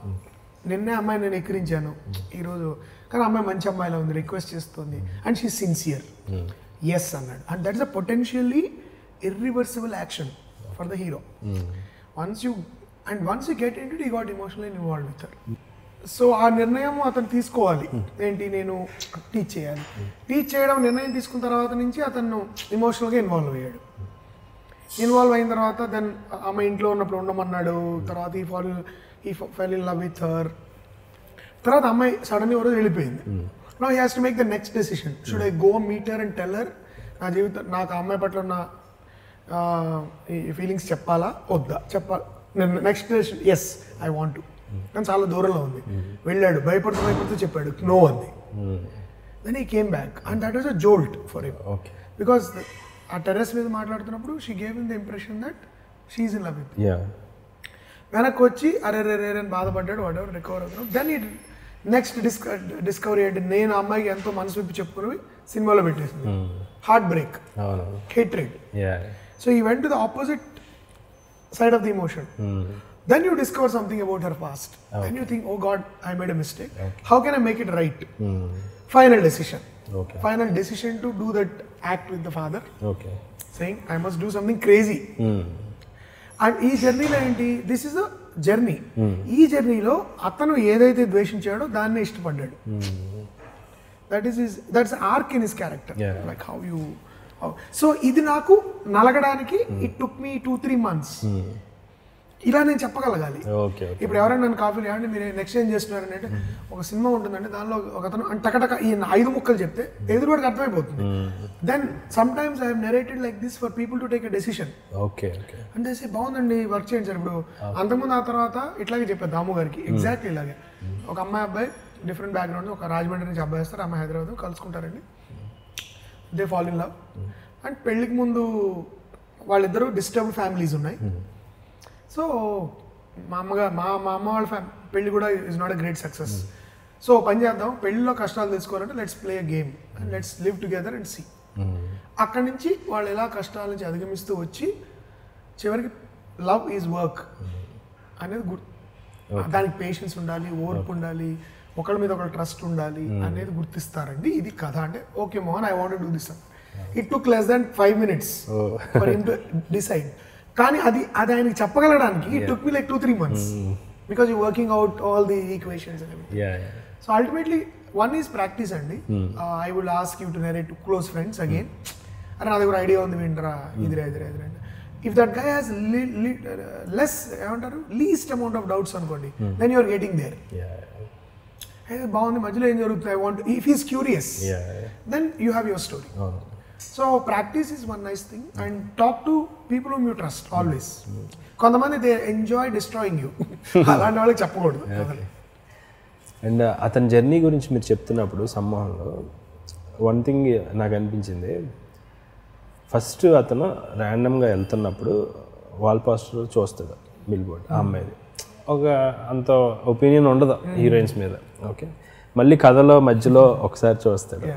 నిన్నే అమ్మాయి నేను ఎక్కిరించాను ఈరోజు, కానీ అమ్మాయి మంచి అమ్మాయిలా ఉంది, రిక్వెస్ట్ చేస్తుంది, అండ్ షీ సిన్సియర్, yes అన్నాడు. And that is a potentially irreversible action for the hero. Once you get into it, you got emotionally involved with her. So ఆ నిర్ణయం అతను తీసుకోవాలి, ఏంటి నేను టీచ్ చేయాలి. టీచ్ చేయడం నిర్ణయం తీసుకున్న తర్వాత నుంచి అతను ఎమోషనల్గా ఇన్వాల్వ్ అయ్యాడు. ఇన్వాల్వ్ అయిన తర్వాత దెన్ ఆమె ఇంట్లో ఉన్నప్పుడు ఉండమన్నాడు. తర్వాత he fell in love with her. తర్వాత అమ్మాయి సడన్లీ ఎవరో వెళ్ళిపోయింది. Now he has to make the next decision. Should I go meet her and tell her నా జీవితం, నాకు ఆ అమ్మాయి పట్ల ఉన్న ఈ ఫీలింగ్స్ చెప్పాలా వద్దా? చెప్పాలి. నేను next decision yes I want to. కానీ చాలా దూరంలో ఉంది. వెళ్ళాడు, భయపడుతూ చెప్పాడు నో అంది. Then he came back and that was a jolt for him. Because ఆ టెర్రస్ మీద మాట్లాడుతున్నప్పుడు she gave him the impression that she is in love with. వెనక్కి వచ్చి అరేరే అని బాధపడ్డాడు వాడు, రికవర్ అవుతున్నాడు. దెన్ ఈ నెక్స్ట్ డిస్కవరీ అంటే నేను అమ్మాయికి ఎంతో మనసు విప్పి చెప్పుకుని సినిమాలో పెట్టేసింది. Heartbreak, hatred. సో ఈ went to the opposite side of the emotion. Then you discover something about her past. Okay. Then you think, oh God, I made a mistake. Okay. How can I make it right? Final decision. Okay. Final decision to do that act with the father. Okay. Saying, I must do something crazy. And ee journey lo enti, this is a journey. Ee journey lo atanu edaithe dveshinchado danne ishtapaddadu. That's the arc in his character. Yeah. Like how. So idi naaku nalagadaniki it took me 2-3 months. ఇలా నేను చెప్పగలగాలి. ఇప్పుడు ఎవరైనా నన్ను కాఫీలు ఏమంటే మీరు next ఏం చేస్తున్నారని అంటే ఒక సినిమా ఉంటుందంటే దానిలో ఒక అతను అంటే టకటక ఈ 5 ముక్కలు చెప్తే ఎదురువాడికి అర్థమైపోతుంది. Then sometimes I have narrated like this for people to take a decision. అంటే బాగుందండి వర్క్ చేయండి సార్. ఇప్పుడు అంతకుముందు ఆ తర్వాత ఇట్లాగే చెప్పారు దాము గారికి ఎగ్జాక్ట్లీ ఇలాగే. ఒక అమ్మాయి అబ్బాయి డిఫరెంట్ బ్యాక్గ్రౌండ్, ఒక రాజమండ్రి నుంచి అబ్బాయి వస్తారు, అమ్మాయి హైదరాబాద్, కలుసుకుంటారండి. They fall in love. And పెళ్లికి ముందు వాళ్ళిద్దరూ డిస్టర్బ్డ్ ఫ్యామిలీస్ ఉన్నాయి. సో మా అమ్మ వాళ్ళ పెళ్ళి కూడా is not a great success. So పని చేద్దాం, పెళ్ళిలో కష్టాలు తెలుసుకోవాలంటే let's play a game and let's live together and see. అక్కడి నుంచి వాళ్ళు ఎలా కష్టాల నుంచి అధిగమిస్తూ వచ్చి చివరికి లవ్ ఈజ్ వర్క్ అనేది గుర్తు. దానికి పేషెన్స్ ఉండాలి, ఓర్పు ఉండాలి, ఒకళ్ళ మీద ఒకళ్ళ ట్రస్ట్ ఉండాలి అనేది గుర్తిస్తారండి. ఇది కథ. అంటే okay Mohan, I want to do this. It took less than 5 minutes for him to decide. కానీ అది ఆయనకి చెప్పగలడానికి it took me like 2-3 months because you working out all the equations. So ultimately one is practice అండి. I would ask you to narrate to close friends again. అరే నా దగ్గర idea ఉంది వింటరా ఇదిరా. If that guy has less ఏమంటారు least amount of doubts అనుకోండి, then you're getting there. అయితే బాగుంది మధ్యలో ఏం జరుగుతుంది, I want if he's curious then you have your story. So practice is one nice thing and talk to people whom you trust always. Kontamandi they enjoy destroying you. అలాంటి వాళ్ళకి చెప్పకూడదు. And అతని journey గురించి మీరు చెప్తున్నప్పుడు సంభాషణలో one thing నాకు అనిపించింది. ఫస్ట్ అతను ర్యాండమ్గా వెళ్తున్నప్పుడు వాల్ పోస్టర్ చూస్తాడు, బిల్ బోర్డ్. ఆ అమ్మాయిది ఒక అంత ఒపీనియన్ ఉండదు హీరోయిన్స్ మీద. ఓకే, మళ్ళీ కథలో మధ్యలో ఒకసారి చూస్తాడు.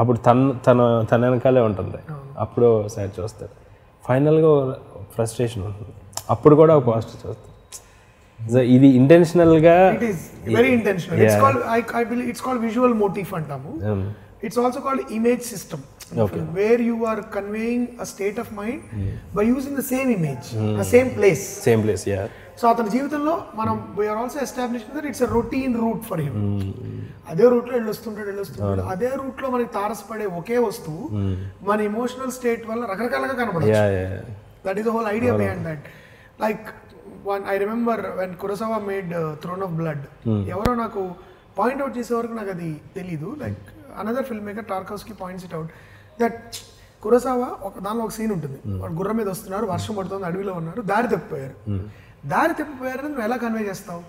అప్పుడు తన వెనకాలే ఉంటుంది. అప్పుడు ఒకసారి చూస్తాడు, ఫైనల్గా ఫ్రస్ట్రేషన్ ఉంటుంది. అప్పుడు కూడా ఒక పోస్ట్ చూస్తాడు. ఇది ఇంటెన్షనల్గా, very intentional. It's called, I believe it's called visual motive అంటాము. It's also called image system, where you are conveying a state of mind by using the same image, the same place. So అతని జీవితంలో మనం we're also established that it's a routine route for him. అదే రూట్లో వెళ్ళొస్తుంటాడు. అదే రూట్లో మనకి తారసపడే ఒకే వస్తువు మన ఎమోషనల్ స్టేట్ వల్ల రకరకాలుగా కనబడచ్చు. That is the whole idea behind that. Like I remember when Kurosawa made Throne of Blood, ఎవరో నాకు పాయింట్అవుట్ చేసే వరకు నాకు అది తెలీదు. Like another filmmaker Tarkovsky points it out that Kurosawa ఒక దానిలో ఒక సీన్ ఉంటుంది. వాళ్ళు గుర్రం మీద వస్తున్నారు, వర్షం పడుతుంది, అడవిలో ఉన్నారు, దారి తప్పిపోయారు. నువ్వు ఎలా కన్వే చేస్తావు?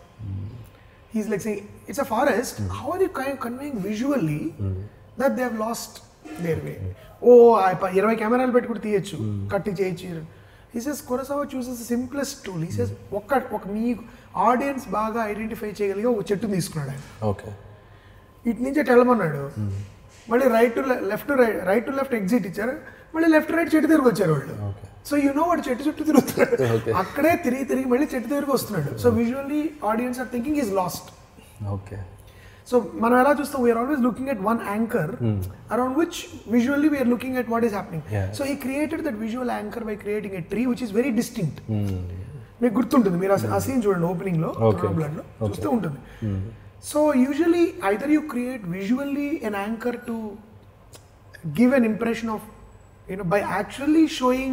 He's like saying it's a forest. How are you conveying visually that they have lost their way? Oh, I 20 కెమెరాలు పెట్టుకుని తీయచ్చు, కట్టి చేయచ్చు. He says Kurosawa chooses the simplest tool. He says ఒక మీ ఆడియన్స్ బాగా ఐడెంటిఫై చేయగలిగే ఒక చెట్టుని తీసుకున్నాడు ఆయన. ఓకే, ఇటు నుంచే టెలమన్నాడు, మళ్ళీ రైట్ టు లెఫ్ట్ ఎగ్జిట్ ఇచ్చారు, మళ్ళీ లెఫ్ట్ రైట్ చెట్టు దగ్గరకు వచ్చారు వాళ్ళు. సో యూ నో వాడు చెట్టు తిరుగుతున్నాడు, అక్కడే తిరిగి మళ్ళీ చెట్టు దగ్గరకు వస్తున్నాడు. So visually audience are thinking is lost. Okay, so మనం ఎలా చూస్తాం, we are always looking at one anchor around which visually we are looking at what is happening. So he created that visual anchor by creating a tree which is very distinct. మీకు గుర్తుంటుంది మీరు ఆ scene చూడండి ఓపెనింగ్లో బ్లడ్లో చూస్తూ ఉంటుంది. So usually either you create visually an anchor to give an impression of, you know, by actually showing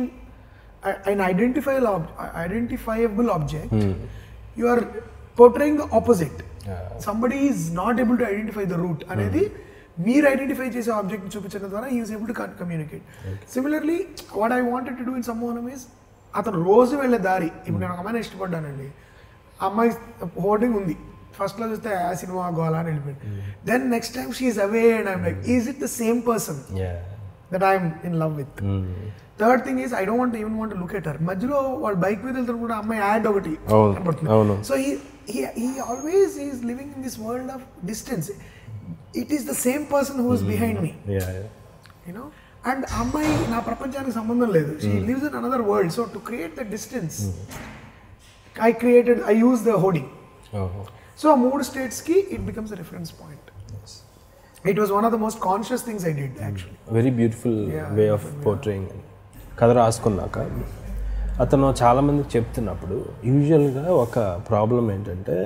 an identifiable object, you are portraying the opposite. Somebody is not able to identify the root. Anedi, mere identify chese object ni chupinchadam dwara he is able to communicate. Similarly, what I wanted to do in Sammohanam is, atanu roju velle dari, ippudu nenu amana ishtapadaanandi, amma holding undi. First class is the cinema goala and element. Then next time she is away and I'm like, is it the same person that I'm in love with? Third thing is, I don't want to even want to look at her. Majlo or bike with elthar kuda amma ad okati anbotna. So he always is living in this world of distance. It is the same person who is behind me. You know, and amma na prapanchaniki sambandham ledu. She lives in another world. So to create the distance, I used the hoarding. So, mood states ki, it becomes a reference point. Yes. It was one of the most conscious things I did actually. Very beautiful way of portraying. కథ రాసుకున్నాక అతను చాలామందికి చెప్తున్నప్పుడు యూజువల్గా ఒక problem ఏంటంటే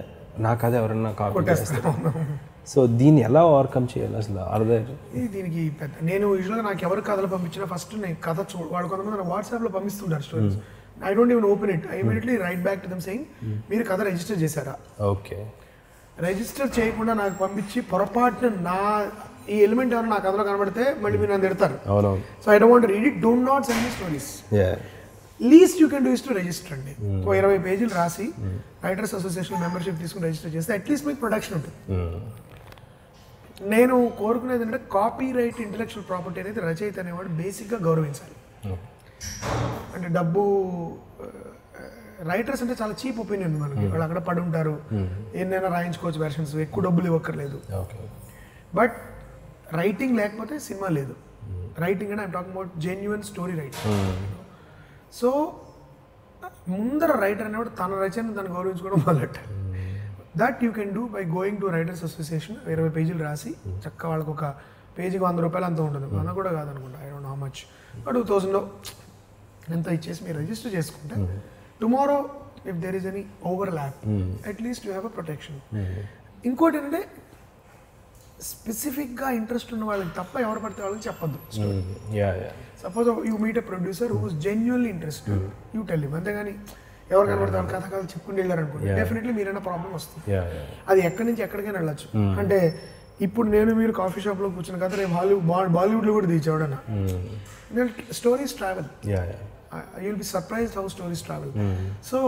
నా కథ ఎవరన్నా కాపీ చేస్తారు. సో దీన్ని ఎలా ఓవర్కమ్ చేయాలి అసలు అర్థం దీనికి? నేను యూజువల్గా నాకు ఎవరు కథలు పంపించినా ఫస్ట్ నేను కథ వాడు కొంతమంది నా వాట్సాప్లో పంపిస్తుంటారు stories. I don't even open it. I immediately write back to them saying, మీరు కథ రిజిస్టర్ చేశారా? ఓకే. రిజిస్టర్ చేయకుండా నాకు పంపించి పొరపాటున నా ఈ ఎలిమెంట్ ఎవరు నా కథలో కనబడితే మళ్ళీ మీరు నన్ను తిడతారు. So I don't want to read it. Don't not send me stories. Least you can do is to register అండి. 20 పేజీలు రాసి రైటర్స్ అసోసియేషన్ మెంబర్షిప్ తీసుకుని రిజిస్టర్ చేస్తే అట్లీస్ట్ మీకు ప్రొడక్షన్ ఉంటుంది. నేను కోరుకునేది ఏంటంటే కాపీ రైట్ ఇంటలెక్చువల్ ప్రాపర్టీ అనేది రచయిత అనేవాడు బేసిక్గా గౌరవించాలి. అంటే డబ్బు రైటర్స్ అంటే చాలా చీప్ ఒపీనియన్ మనకి. వాళ్ళు అక్కడ పడి ఉంటారు, ఎన్నైనా రాయించుకోవచ్చు వెర్షన్స్, ఎక్కువ డబ్బులు ఇవ్వక్కర్లేదు. బట్ రైటింగ్ లేకపోతే సినిమా లేదు. రైటింగ్ అంటే I'm talking about genuine story writing. So ముందర రైటర్ అనేవాడు తన రచనను తను గౌరవించుకోవడం మొదలెట్ట. That you can do by going to writers association. 20 పేజీలు రాసి చక్క వాళ్ళకు ఒక పేజీకి ₹100 అంతా ఉంటుంది. అన్న కూడా కాదనుకుంటా, I don't know how much, 2000లో ఎంత ఇచ్చేసి మీరు రిజిస్టర్ చేసుకుంటే tomorrow if there is any overlap at least you have a protection. ఇంకోటి ఏంటంటే స్పెసిఫిక్గా ఇంట్రెస్ట్ ఉన్న వాళ్ళకి తప్ప ఎవరు పడితే వాళ్ళకి చెప్పద్దు. Suppose you meet a producer whose genuinely interested, you tell him. అంతేగాని ఎవరు కనబడితే వాళ్ళ కథ కథ చెప్పుకుంటూ వెళ్ళారనుకోండి, డెఫినెట్లీ మీరైనా ప్రాబ్లం వస్తుంది. అది ఎక్కడి నుంచి ఎక్కడికైనా వెళ్ళచ్చు. అంటే ఇప్పుడు నేను మీరు కాఫీ షాప్లో కూర్చున్న కథ రేపు బాలీవుడ్లో కూడా తీర్చేవాడన్నా. Stories travel, you will be surprised how stories travel. So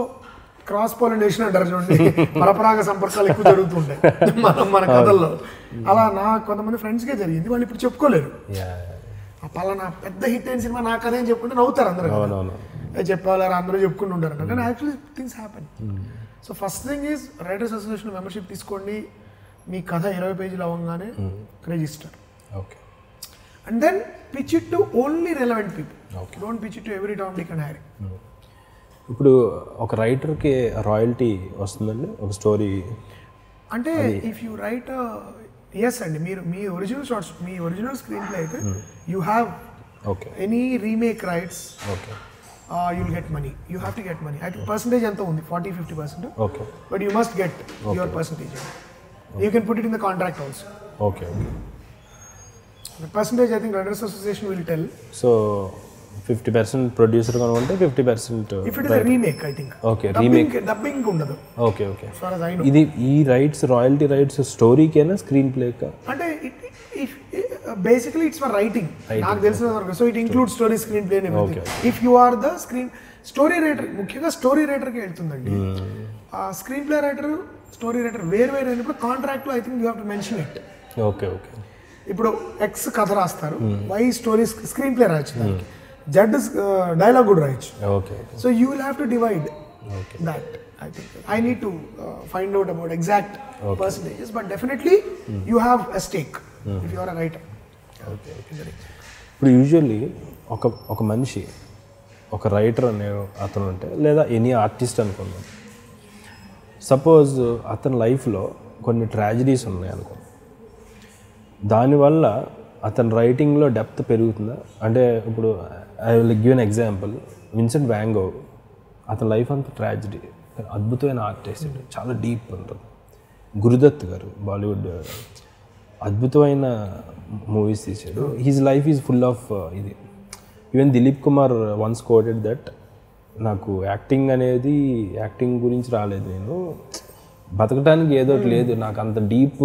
cross pollination అంటారు చూడండి, పరపరాగ సంపర్కాలు ఎక్కువ జరుగుతుంటాయి మన కథల్లో. అలా నా కొంతమంది ఫ్రెండ్స్కే జరిగింది. వాళ్ళు ఇప్పుడు చెప్పుకోలేరు, పలానా పెద్ద హిట్ అయిన సినిమా నా కథ అని చెప్పుకుంటే నవ్వుతారు అందరూ, చెప్పేవాళ్ళు అందరూ చెప్పుకుంటుంటారు. కానీ actually things happen. So first thing is writers association membership తీసుకోండి. మీ కథ 20 పేజీలు అవ్వగానే register. Okay. And then pitch it to only relevant people. Don't pitch it to every Tom Dick and Harry. ఇప్పుడు ఒక రైటర్కి రాయల్టీ వస్తుందండి ఒక స్టోరీ అంటే? ఇఫ్ యూ రైట్ ఎస్ అండి, మీరు మీ ఒరిజినల్ స్క్రీన్ ప్లే అయితే you have any remake rights you'll get money. You have to get money. I think percentage anta undi 40-50%. Okay. But you must get your percentage. You can put it in the contract also. Okay. The percentage I think Writers Association will tell. So 50% producer konante 50%. If it is a remake I think. Okay, remake. Dubbing undadu. Okay. As far as I know. Idi ee rights royalty rights story kena screenplay ka. Ante basically it's for writing. Naaku telusina varaku. So it includes story, screenplay and everything. Okay. If you are the story writer, ముఖ్యంగా story రైటర్కి వెళ్తుందండి. Screenplay writer, story writer వేరు అయినప్పుడు కాంట్రాక్ట్లో I think you have to mention it. Okay. ఇప్పుడు X కథ రాస్తారు, why story screen play రాయచ్చు, దానికి జెడ్ డైలాగ్ కూడా రాయచ్చు. So you will have to divide that. I think I need to find out about exact percentages, but definitely you have a stake if you are a writer. Okay. But usually oka manishi oka writer ane athanu unte ledha any artist anukondi, suppose athana life lo konni tragedies unnai anukondi, dani valla athana writing lo depth perugutunda. Ante ippudu I will give an example. Vincent van Gogh అతని life అంతా tragedy. అద్భుతమైన artist, చాలా deep ఉంటుంది. గురుదత్ గారు బాలీవుడ్ అద్భుతమైన movies తీశాడు. He's life is full of ఇది. Even Dilip Kumar once quoted that, నాకు యాక్టింగ్ అనేది, యాక్టింగ్ గురించి రాలేదు, నేను బతకడానికి ఏదో లేదు, నాకు అంత డీప్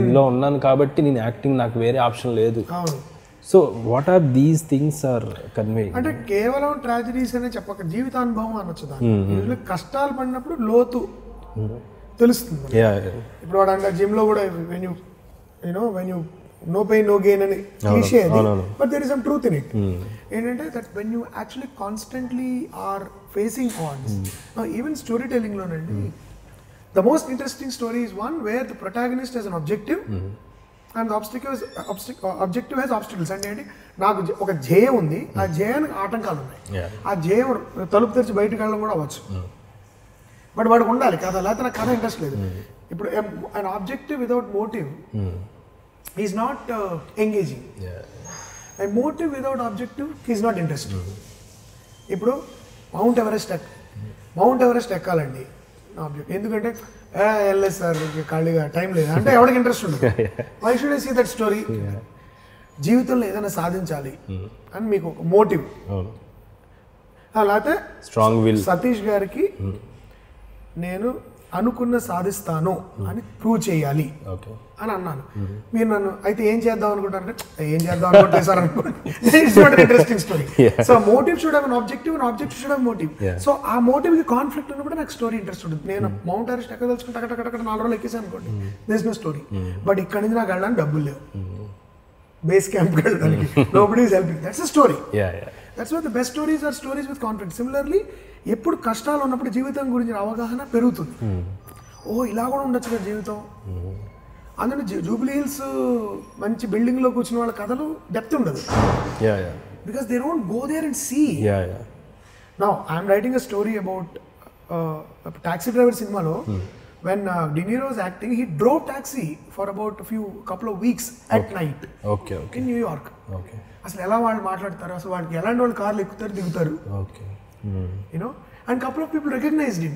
ఇందులో ఉన్నాను కాబట్టి నేను యాక్టింగ్, నాకు వేరే ఆప్షన్ లేదు. So what are these things are conveying. అంటే కేవలం ట్రాజడీస్ అనే చెప్పక జీవితానుభవం అనొచ్చు. దాన్ని కష్టాలు పడినప్పుడు లోతు తెలుస్తుంది. ఇప్పుడు వాడు అంటే జిమ్ లో కూడా when you no pain no gain అని cliche, but there is some truth in it. ఏంటంటే that when you actually constantly are facing odds. Now even storytelling లోనండి the most interesting story is one where the protagonist has an objective and the objective has obstacles. అంటే ఏంటి, నాకు ఒక ధ్యేయం ఉంది, ఆ ధ్యేయానికి ఆటంకాలు ఉన్నాయి, ఆ ధ్యేయం తలుపు తెరిచి బయటకు వెళ్ళడం కూడా అవ్వచ్చు, బట్ వాడికి ఉండాలి కథ, లేకపోతే నాకు కథ ఇంట్రెస్ట్ లేదు. ఇప్పుడు an objective without motive is not engaging. A motive without objective is not interesting. ఇప్పుడు మౌంట్ ఎవరెస్ట్ ఎక్కాలండి ఆబ్జెక్ట్, ఎందుకంటే వెళ్ళలేదు సార్ ఖాళీగా టైం లేదు అంటే ఎవరికి ఇంట్రెస్ట్ ఉండదు. Why should I see that story. జీవితంలో ఏదైనా సాధించాలి అని మీకు ఒక మోటివ్, లేకపోతే స్ట్రాంగ్ విల్. సతీష్ గారికి నేను అనుకున్న సాధిస్తాను అని ప్రూవ్ చేయాలి అని అన్నాను. మీరు నన్ను అయితే ఏం చేద్దాం అనుకుంటారంటే ఏం చేద్దాం అనుకుంటే సార్ అనుకోండి. Interesting story. So motive should have an objective and objective should have motive. So ఆ మోటివ్ కి కాన్ఫ్లిక్ట్ ఉన్నప్పుడు నాకు స్టోరీ ఇంట్రెస్ట్ ఉంటుంది. నేను మౌంట్ ఎవరెస్ట్ ఎక్కడ తెలుసుకుంటే అక్కడ 4 రోజులు ఎక్కేసాను అనుకోండి, there is no story. But ఇక్కడ నుంచి నాకు వెళ్ళడానికి డబ్బులు లేవు, బేస్ క్యాంప్కి వెళ్ళడానికి nobody is helping. That's a story. That's what the best stories are stories with conflict. Similarly ఎప్పుడు కష్టాలు ఉన్నప్పుడు జీవితం గురించి అవగాహన పెరుగుతుంది. ఓ ఇలా కూడా ఉండొచ్చు కదా జీవితం. అందులో జూబ్లీ హిల్స్ మంచి బిల్డింగ్లో కూర్చున్న వాళ్ళ కథలు డెప్త్ ఉండదు, because they don't go there and see. Now I'm writing a story about taxi driver సినిమాలో when De Niro was acting, he drove taxi for about a couple of weeks at night in New York. అసలు ఎలా వాళ్ళు మాట్లాడతారు, అసలు వాళ్ళకి ఎలాంటి వాళ్ళు కార్లు ఎక్కుతారు దిగుతారు, you know, and couple of people recognized him.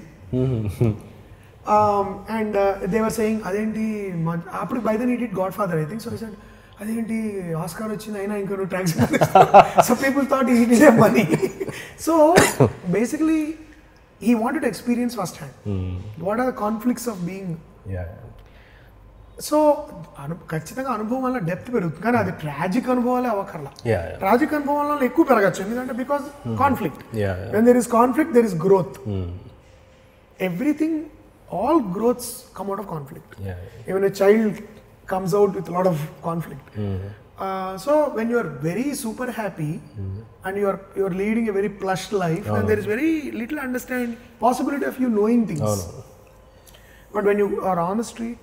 And they were saying adenti appudu by then he did Godfather I think, so he said adenti Oscar ochindi aina inko no tax. So people thought he needed money. So basically he wanted to experience firsthand what are the conflicts of being. సో ఖచ్చితంగా అనుభవం వల్ల depth పెరుగుతుంది, కానీ అది tragic అనుభవాలే అవ్వకర్లా. Tragic అనుభవం వల్ల ఎక్కువ పెరగచ్చు, ఎందుకంటే because conflict. When there is conflict there is growth. Everything, all growths come out of conflict. Even a child comes out with lot of conflict. So when you are very super happy and you are leading a very plush life, and there is very little understand possibility of you knowing things. But when you are on the street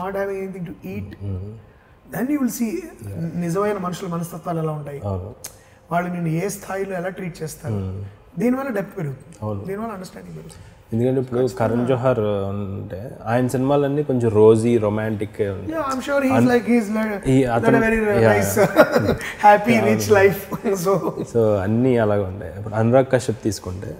not having anything to eat, then you will see నిజమైన మనుషుల మనస్తత్వాలు ఎలా ఉంటాయి, వాళ్ళు నిన్ను ఏ స్థాయిలో ఎలా treat చేస్తారు. దీనివల్ల డెప్త్ పెరుగుతుంది, దీనివల్ల అండర్స్టాండింగ్ పెరుగుతుంది. ఎందుకంటే ఇప్పుడు కరణ్ జోహార్ అంటే ఆయన సినిమాలన్నీ కొంచెం రోజీ రొమాంటిక్. సో అన్నీ అలాగే ఉన్నాయి. ఇప్పుడు అనురాగ్ కశ్యప్ తీసుకుంటే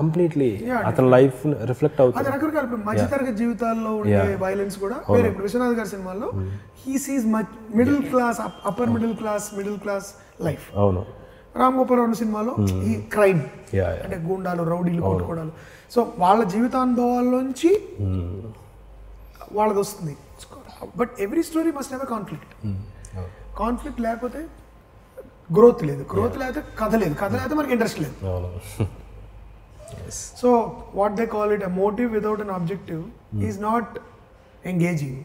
కంప్లీట్లీ అతని లైఫ్ రిఫ్లెక్ట్ అవుతుంది. రకరకాల మధ్యతరగతి జీవితాల్లో ఉండే వైలెన్స్ కూడా విశ్వనాథ్ గారి సినిమాల్లో he sees middle class, upper middle class, middle class life. అవును. రామ్ గోపాల్ రావు సినిమాలో ఈ క్రైమ్ అంటే గూండాలు, రౌడీలు, కొట్టుకోవడాలు. సో వాళ్ళ జీవితానుభవాల్లోంచి వాళ్ళది వస్తుంది. But every story must have a conflict. Conflict లేకపోతే గ్రోత్ లేదు, గ్రోత్ లేకపోతే కథ లేదు, కథ లేకపోతే మనకి ఇంట్రెస్ట్ లేదు. So what they call it, a motive without an objective is not engaging.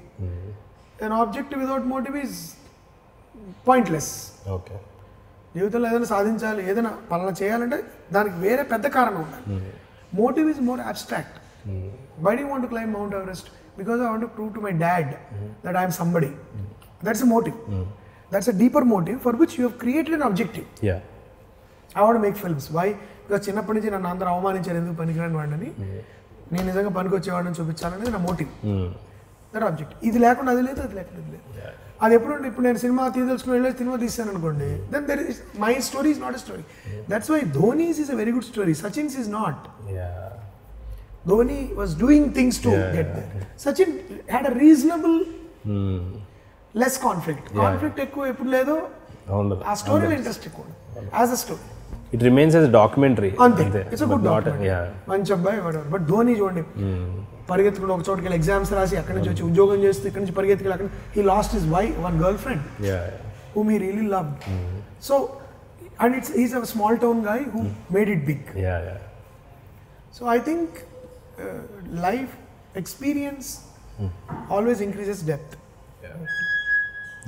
An objective without motive is pointless. జీవితంలో ఏదైనా సాధించాలి, ఏదైనా పనులు చేయాలంటే దానికి వేరే పెద్ద కారణం ఉండాలి. Motive is more abstract. Why do you want to climb Mount Everest? Because I want to prove to my dad that I'm somebody. That's a motive. That's a deeper motive for which you have created an objective. I want make films. Why? Because చిన్నప్పటి నుంచి నన్ను అందరూ అవమానించారు, ఎందుకు పనికిరాని వాడిని, నేను నిజంగా పనికి వచ్చేవాడిని చూపించాలనేది నా మోటివ్. That object. ఇది లేకుండా అది లేదు, అది లేకుండా ఇది లేదు. అది ఎప్పుడు ఇప్పుడు నేను సినిమా తీయదలుచుకుని వెళ్ళి సినిమా తీసాను అనుకోండి, then there is my story is not a story. That's why Dhoni's is a very good story, Sachin's is not. Dhoni was doing things to get there. Sachin had a reasonable, less conflict. Conflict ekku eppudu ledo. Our story is interesting as a story. It remains as a documentary. It's a good documentary. Manchi abbayi whatever. But Dhoni jodni parigetukundi oka chotuki exams rasi akkade nunchi vachi udjogam chesthe ikkade nunchi parigetuki akkade he lost his wife, one girlfriend whom he really loved. So and he's a small town guy who made it big. So I think life experience always increases depth.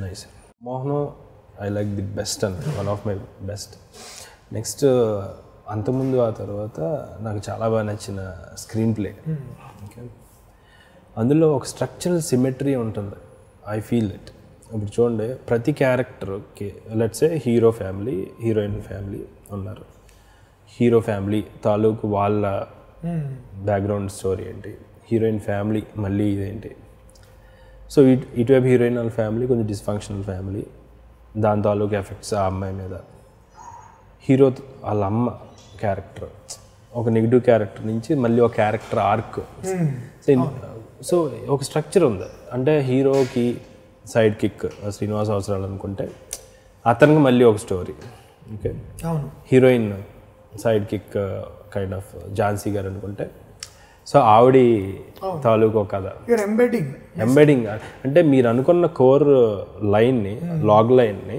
Nice. Mohno, I like the best one, one of my best. Next, Antamundu aa tarvata naaku chaala ba nachina screenplay. Okay. Andulo oka structural symmetry untundi. I feel it. Ippudu chudandi prati character, okay, let's say hero family, heroine family unnaru. Hero family taluku vaalla background story ఏంటి, heroine family మళ్ళీ ఇదేంటి, so ఇటువైపు heroine వాళ్ళ family కొంచెం dysfunctional family, దాని తాలూకు effects ఆ అమ్మాయి మీద, హీరో వాళ్ళ అమ్మ క్యారెక్టర్ ఒక నెగిటివ్ క్యారెక్టర్ నుంచి మళ్ళీ ఒక క్యారెక్టర్ ఆర్క్. సో ఒక స్ట్రక్చర్ ఉంది అంటే హీరోకి సైడ్ కిక్ శ్రీనివాస్ అవసరాలు అనుకుంటే అతనికి మళ్ళీ ఒక story, okay heroine side kick kind of Jhansi గారు అనుకుంటే సో ఆవిడ తాలూకు కథ ఎంబెడింగ్ అంటే మీరు అనుకున్న కోర్ లైన్ని లాగ్ లైన్ని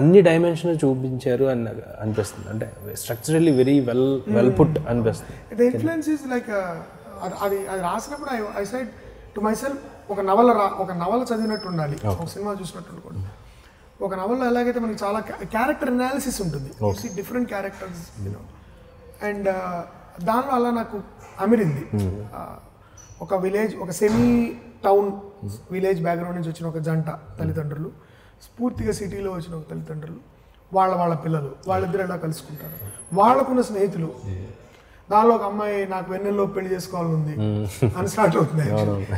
అన్ని డైమెన్షన్ చూపించారు అని అనిపిస్తుంది. అంటే స్ట్రక్చరల్లీ వెరీ వెల్ పుట్ అనిపిస్తుంది. ది ఇన్ఫ్లుయెన్స్ ఇస్ లైక్ అది అది రాసినప్పుడు I said to myself ఒక నవల చదివినట్టు ఉండాలి, ఒక సినిమా చూసినట్టు ఉండకూడదు. ఒక నవల్లో ఎలాగైతే మనకి చాలా క్యారెక్టర్ అనాలిసిస్ ఉంటుంది, డిఫరెంట్ క్యారెక్టర్స్ అండ్ దానిలో అలా నాకు అమిరింది. ఒక విలేజ్, ఒక సెమీ టౌన్ విలేజ్ బ్యాక్గ్రౌండ్ నుంచి వచ్చిన ఒక జంట తల్లిదండ్రులు, స్ఫూర్తిగా సిటీలో వచ్చిన ఒక తల్లిదండ్రులు, వాళ్ళ పిల్లలు వాళ్ళిద్దరు ఎలా కలుసుకుంటారు, వాళ్ళకున్న స్నేహితులు, దానిలో ఒక అమ్మాయి నాకు వెన్నెల్లో పెళ్లి చేసుకోవాలని ఉంది అని స్టార్ట్ అవుతుంది.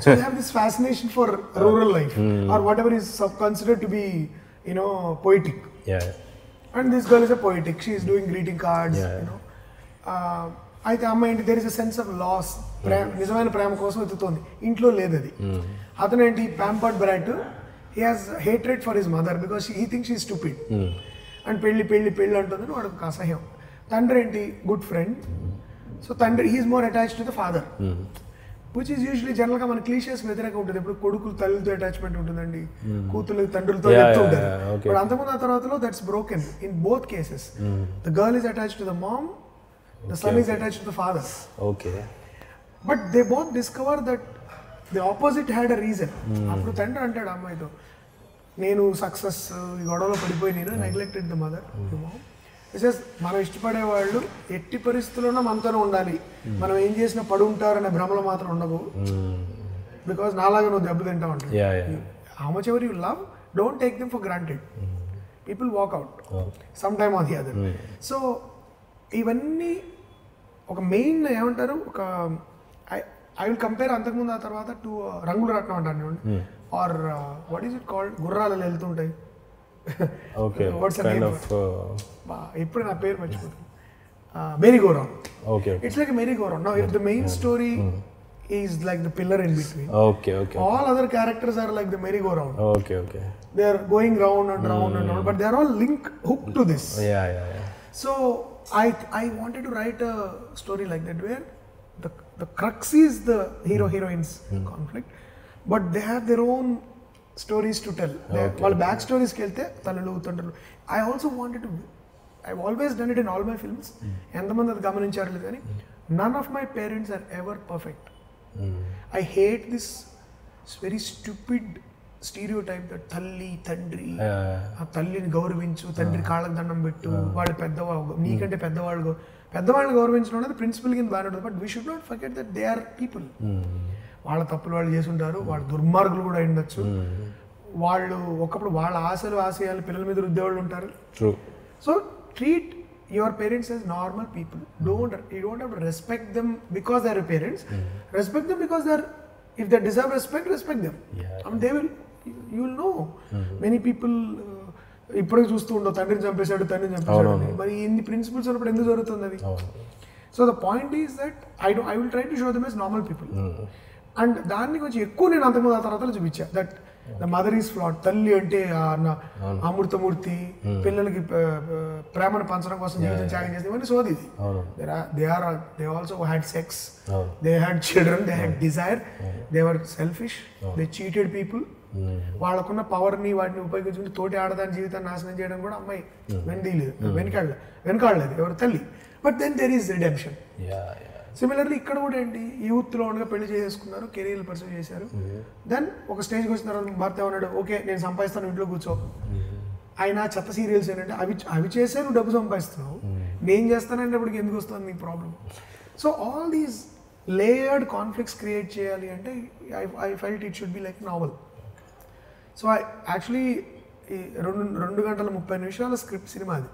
So they have this fascination for rural life or whatever is considered to be you know poetic and this girl is a poetic, she is doing greeting cards you know. అయితే అమ్మాయి ఏంటి, there is a sense of loss, ప్రేమ నిజమైన ప్రేమ కోసం ఎత్తుతోంది, ఇంట్లో లేదు అది. అతను ఏంటి pampered brat, he has hatred for his mother because he thinks she is stupid and పెళ్ళి పెళ్ళి పెళ్ళి అంటుందని వాడికి అసహ్యం. తండ్రి ఏంటి గుడ్ ఫ్రెండ్, సో తండ్రి he is more attached to the father which is usually జనరల్గా మన క్లీషియస్ వ్యతిరేకం ఉంటుంది. ఇప్పుడు కొడుకులు తల్లితో అటాచ్మెంట్ ఉంటుందండి, కూతురు తండ్రులతో ఉంటారు. ఇప్పుడు అంతకుముందు ఆ తర్వాతలో that's broken in both cases. The girl is attached to the mom, the son is attached to the father. But they both discover that the opposite had a reason. Appudu tandru antadu ammayito, nenu success godalo padipoyi nenu neglected the mother, the mom. He says mana ishtapade vallu etti paristhulona mantanu undali, manam em chesina padu untaru ane bhramala matram undagu, because naalaga no debbu tinta untadu. How much ever you love, don't take them for granted. People walk out sometime or the other. So ఇవన్నీ ఒక main ఏమంటారు, ఒక I will compare అంతకుముందు ఆ తర్వాత to రంగుల రత్నం అంటాను or what is it called, గుర్రాలలో వెళ్తుంటాయి. ఎప్పుడు నా పేరు మర్చిపోతుంది, merry go round. It's like merry go round. Now if the main story is like the pillar in between, all other characters are like the merry go round. They are going round and round and round, but they are all link hook to this. So I wanted to write a story like that where the crux is the hero-heroines conflict, but they have their own stories to tell. While backstories kelte talalu tandalu. I also wanted to, I've always done it in all my films. Endamandu adu gamanincharalu gaani none of my parents are ever perfect. I hate this very stupid stereotype that తల్లి తండ్రి, ఆ తల్లిని గౌరవించు, తండ్రి కాళ్ళకు దండం పెట్టు, వాళ్ళు పెద్దవాళ్ళు నీకంటే పెద్దవాళ్ళు గౌరవించడం అనేది ప్రిన్సిపల్ కింద బాగానే ఉంటుంది. But we should not forget that they are people. వాళ్ళ తప్పులు వాళ్ళు చేస్తుంటారు, వాళ్ళ దుర్మార్గులు కూడా ఉండొచ్చు, వాళ్ళు ఒకప్పుడు వాళ్ళ ఆశయాలు పిల్లల మీద రుద్దేవాళ్ళు ఉంటారు. So treat your parents as normal people. Don't you don't have to respect them because they are parents, respect them because they are If they deserve respect, respect them. I mean, they will, you will know. Many people ఇప్పటికీ చూస్తూ ఉండవు, తండ్రిని చంపేశాడు తండ్రిని చంపేశాడు అని. మరి ఇన్ని ప్రిన్సిపల్స్ ఉన్నప్పుడు ఎందుకు జరుగుతుంది అది? So the point is that I will try to show them as normal people. And దాన్ని కొంచెం ఎక్కువ నేను అంతకుముందు ఆ తర్వాత చూపించా, that the mother is flat. తల్లి అంటే అమృతమూర్తి, పిల్లలకి ప్రేమను పంచడం కోసం జీవితం త్యాగం చేసింది, ఇవన్నీ సోది. They also had sex, they had children, they had desire, they were selfish, they cheated people. వాళ్ళకున్న పవర్ని వాటిని ఉపయోగించుకుని తోటి ఆడదాని జీవితాన్ని నాశనం చేయడం కూడా అమ్మాయి వెనకాడలేదు ఎవరు, తల్లి. But then there is redemption. Similarly ఇక్కడ కూడా ఏంటి, యూత్లో ఉండగా పెళ్లి చేసుకున్నారు, కెరీర్లు పర్సూ చేశారు, దెన్ ఒక స్టేజ్కి వచ్చిన తర్వాత భర్త ఉన్నాడు, ఓకే నేను సంపాదిస్తాను ఇంట్లో కూర్చో. ఆయన చెత్త సీరియల్స్ ఏంటంటే అవి చేసే నువ్వు డబ్బు సంపాదిస్తున్నావు, నేను చేస్తానంటేప్పటికి ఎందుకు వస్తుంది నీకు problem? So all these layered conflicts create చేయాలి అంటే I felt it should be like novel. So actually 2 గంటల 30 నిమిషాల స్క్రిప్ట్ సినిమా అది.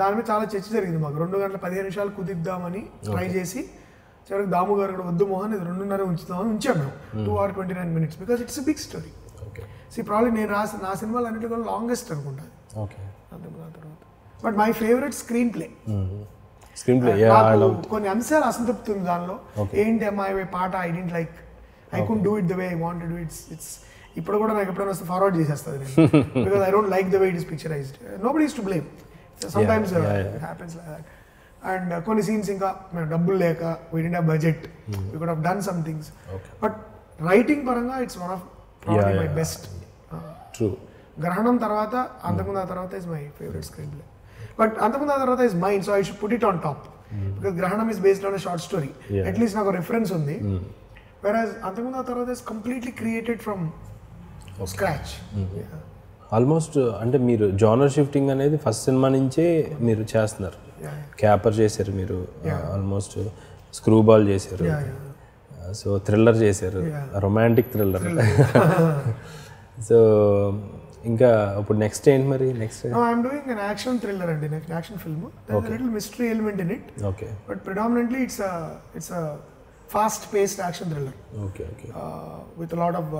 దాని మీద చాలా చర్చ జరిగింది మాకు. 2 గంటల 15 నిమిషాలు కుదిద్దామని ట్రై చేసి చివరికి దాము గారు కూడా వద్దు మోహన్, ఇది 2:30 ఉంచుతామని ఉంచాం మేము, 2 hours 29 minutes, because it's a big story. So probably నేను నా సినిమాలు అన్నిటి కూడా లాంగెస్ట్ అనుకుంటాను తర్వాత. But my favourite screenplay. కొన్ని అంశాలు అసంతృప్తి ఉంది దానిలో, ఏంటి మై పాట I don't like, I could do it the way I want to do it. It's ఇప్పుడు కూడా నాకు ఎప్పుడైనా వస్తే ఫార్వర్డ్ చేసేస్తుంది నేను, because I don't like the way it is picturised. Nobody is to blame. Sometimes it happens like that. And కొన్ని scenes ఇంకా మేము డబ్బులు లేక, we didn't have budget, we could have done some things. But writing పరంగా it's one of probably my best. True. గ్రహణం తర్వాత అంతకుముందు ఆ తర్వాత is my favorite screenplay. But అంతకుముందు ఆ తర్వాత is mine, so I should put it on top. Because గ్రహణం is based on a short story. At least నాకు reference ఉంది. Whereas అంతకుముందు ఆ తర్వాత is completely created from scratch. Almost అంటే మీరు జానర్ షిఫ్టింగ్ అనేది ఫస్ట్ సినిమా నుంచే మీరు చేస్తున్నారు. క్యాపర్ చేశారు మీరు, ఆల్మోస్ట్ స్క్రూ బాల్ చేశారు, సో థ్రిల్లర్ చేశారు, రొమాంటిక్ థ్రిల్లర్. సో ఇంకా ఇప్పుడు నెక్స్ట్ ఏంటి మరి? Next I'm doing an action thriller అండి, action film. There is a little mystery element in it, but predominantly it's a fast paced action thriller with a lot of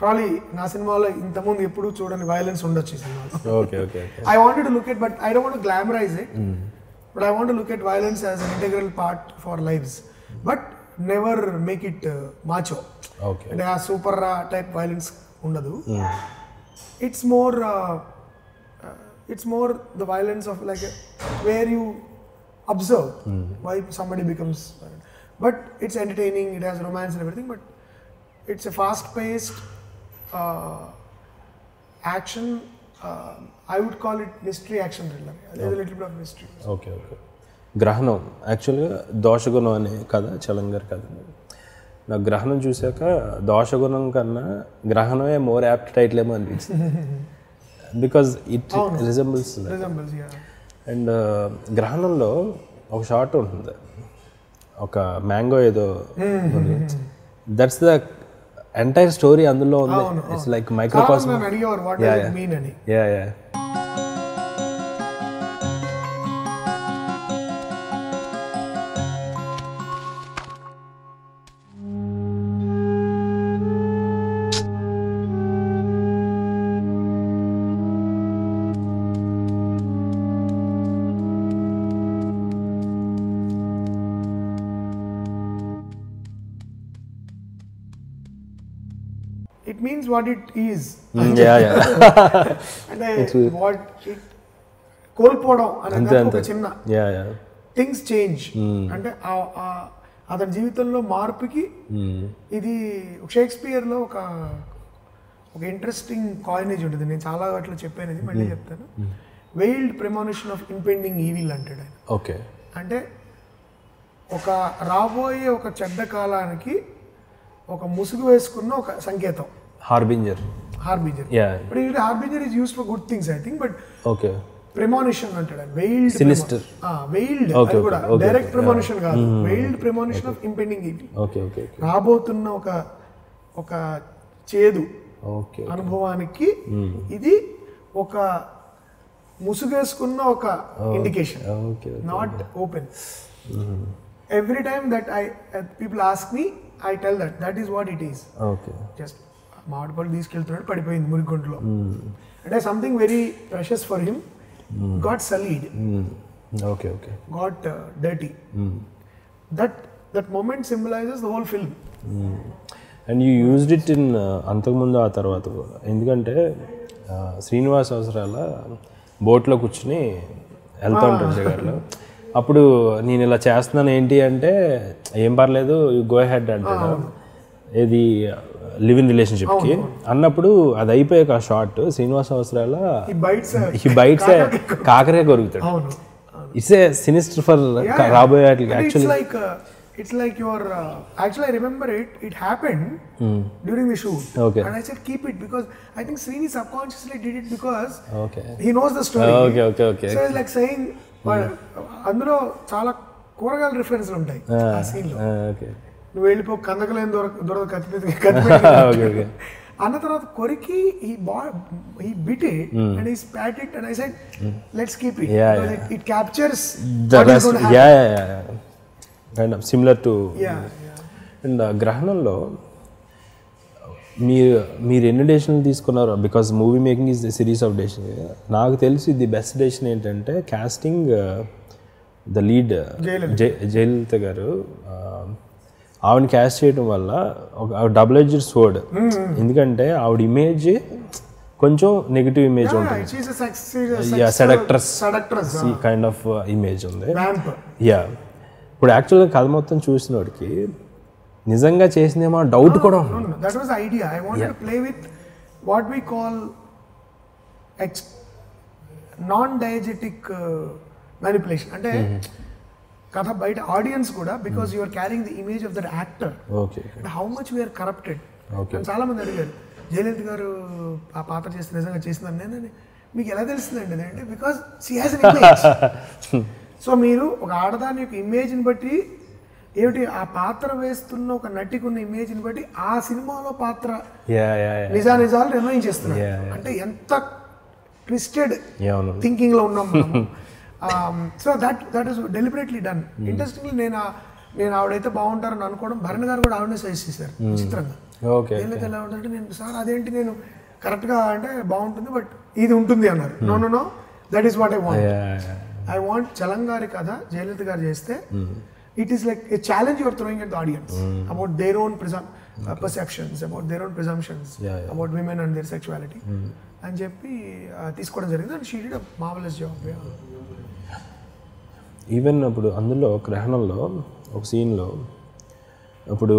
probably. నా సినిమాలో ఇంతకుముందు ఎప్పుడు చూడని వైలెన్స్ ఉండొచ్చు ఈ సినిమాలో. I wanted to look at, but I don't want to glamorise it, but I want to look at violence as an integral part for lives, but never make it macho. అంటే ఆ super type violence ఉండదు. It's more the violence of like where you observe why somebody becomes, but it's entertaining, it has romance and everything, but it's a fast paced action. I would call it mystery action thriller. There's a little bit of mystery. Grahanam. Actually, దోషగుణం అనే కథ చలంగర్ కథ. నాకు గ్రహణం చూశాక దోషగుణం కన్నా గ్రహణమే more apt title ఏమో అనిపిస్తుంది, బికాజ్ ఇట్ రిజెంబుల్స్. అండ్ గ్రహణంలో ఒక షార్ట్ ఉంటుంది, ఒక మ్యాంగో ఏదో, దట్స్ ద ఎంటైర్ స్టోరీ అందులో ఉంది. It's like microcosm. What it is. And what it కోల్పోవడం అనేది చిన్న థింగ్స్ చేంజ్. అంటే అతని జీవితంలో మార్పుకి ఇది షేక్స్పియర్లో ఒక ఇంట్రెస్టింగ్ కాయినేజ్ ఉంటుంది. నేను చాలా వాటిలో చెప్పాను, ఇది మళ్ళీ చెప్తాను. Veiled premonition of impending evil అంటాడు ఆయన. అంటే ఒక రాబోయే ఒక చెడ్డ కాలానికి ఒక ముసుగు వేసుకున్న ఒక సంకేతం. Harbinger. Yeah. But usually harbinger is used for good things, I think. But premonition antada. Veiled. Sinister. Veiled. Okay. Direct premonition kaadu. Veiled premonition of impending evil. Okay. రాబోతున్న ఒక చేదు అనుభవానికి ఇది ఒక ముసుగేసుకున్న ఒక indication. Not open. Every time that people ask me, I tell that. That is what it is. Okay. Just Madhapal these Kilthrod Padipai in Murikuntlo. And there's something very precious for him. Got sullied. Okay, okay. Got dirty. That moment symbolizes the whole film. And you used it in Antakumunda Atharvata. Endukante Srinivasa Avasarala boat lo kuchni elta untaru jagarlo. అప్పుడు నేను ఇలా చేస్తున్నాను ఏంటి అంటే ఏం పర్లేదు you go head అంటాడు ఏది లివ్ ఇన్ రిలేషన్షిప్కి అన్నప్పుడు అది అయిపోయాక షార్ట్ శ్రీనివాస అవసరాల ఈ బైట్స్ కాకరే కొరుగుతాడు ఇట్స్ ఏ సినిస్టర్ ఫర్ రాబోయే It's like your actually I remember it happened during the shoot. Okay. And I said keep it because I think Srini subconsciously did it because he knows the story. So it's like saying అందులో చాలా కూరగాయల రిఫరెన్స్లు ఉంటాయి ఆ సీన్లో నువ్వు వెళ్ళిపో కందకలు ఏం దొరకదు కత్తిపెట్టి అన్న తర్వాత కొరికి he bit it and he spat it and I said let's keep it. It captures the rest. Kind of similar to and గ్రహణంలో మీరు ఎన్ని డెసిషన్లు తీసుకున్నారు because movie making is the series of decision నాకు తెలిసి ది బెస్ట్ డెసిషన్ ఏంటంటే casting the lead Jayalalitha garu ఆవిడని caste చేయడం వల్ల ఒక డబుల్ ఎడ్జ్డ్ స్వర్డ్ ఎందుకంటే ఆవిడ ఇమేజ్ కొంచెం నెగిటివ్ ఇమేజ్ ఉంటుంది సెడక్ట్రస్ ఈ కైండ్ ఆఫ్ ఇమేజ్ ఉంది ఇప్పుడు యాక్చువల్గా కథ మొత్తం చూసిన వాడికి నిజంగా చేసినేమో డౌట్ కూడా ఉంటుంది that was idea I wanted to play with what we call non diegetic manipulation అంటే కథ బయట ఆడియన్స్ కూడా because you are carrying the image of that actor and how much we're corrupted చాలా మంది అడిగారు జయలలిత గారు ఆ పాత్ర చేసి నిజంగా చేసిందని నేను మీకు ఎలా తెలుస్తుందండి అదంటే because she has an image so మీరు ఒక ఆడదాని యొక్క ఇమేజ్ని బట్టి ఏమిటి ఆ పాత్ర వేస్తున్న ఒక నటికి ఉన్న ఇమేజ్ని బట్టి ఆ సినిమాలో పాత్ర నిజానిజాలు నిర్ణయించేస్తున్నారు అంటే ఎంత ట్విస్టెడ్ థింకింగ్లో ఉన్నాం so that is deliberately done interestingly నేను ఆవిడైతే బాగుంటారని అనుకోవడం భరణ్ గారు కూడా ఆవిడనే సజెస్ట్ చేశారు విచిత్రంగా ఏదైతే ఎలా ఉందంటే నేను సార్ అదేంటి నేను కరెక్ట్గా అంటే బాగుంటుంది బట్ ఇది ఉంటుంది అన్నారు no no no that is what I want I want Chalangaari kada Jayalalitha garu chesthe it is like a challenge you are throwing at the audience about their own perceptions about their own presumptions about women and their sexuality and cheppi teeskodam jarigindi and she did a marvelous job even appudu andulo grahanamlo oka scene lo appudu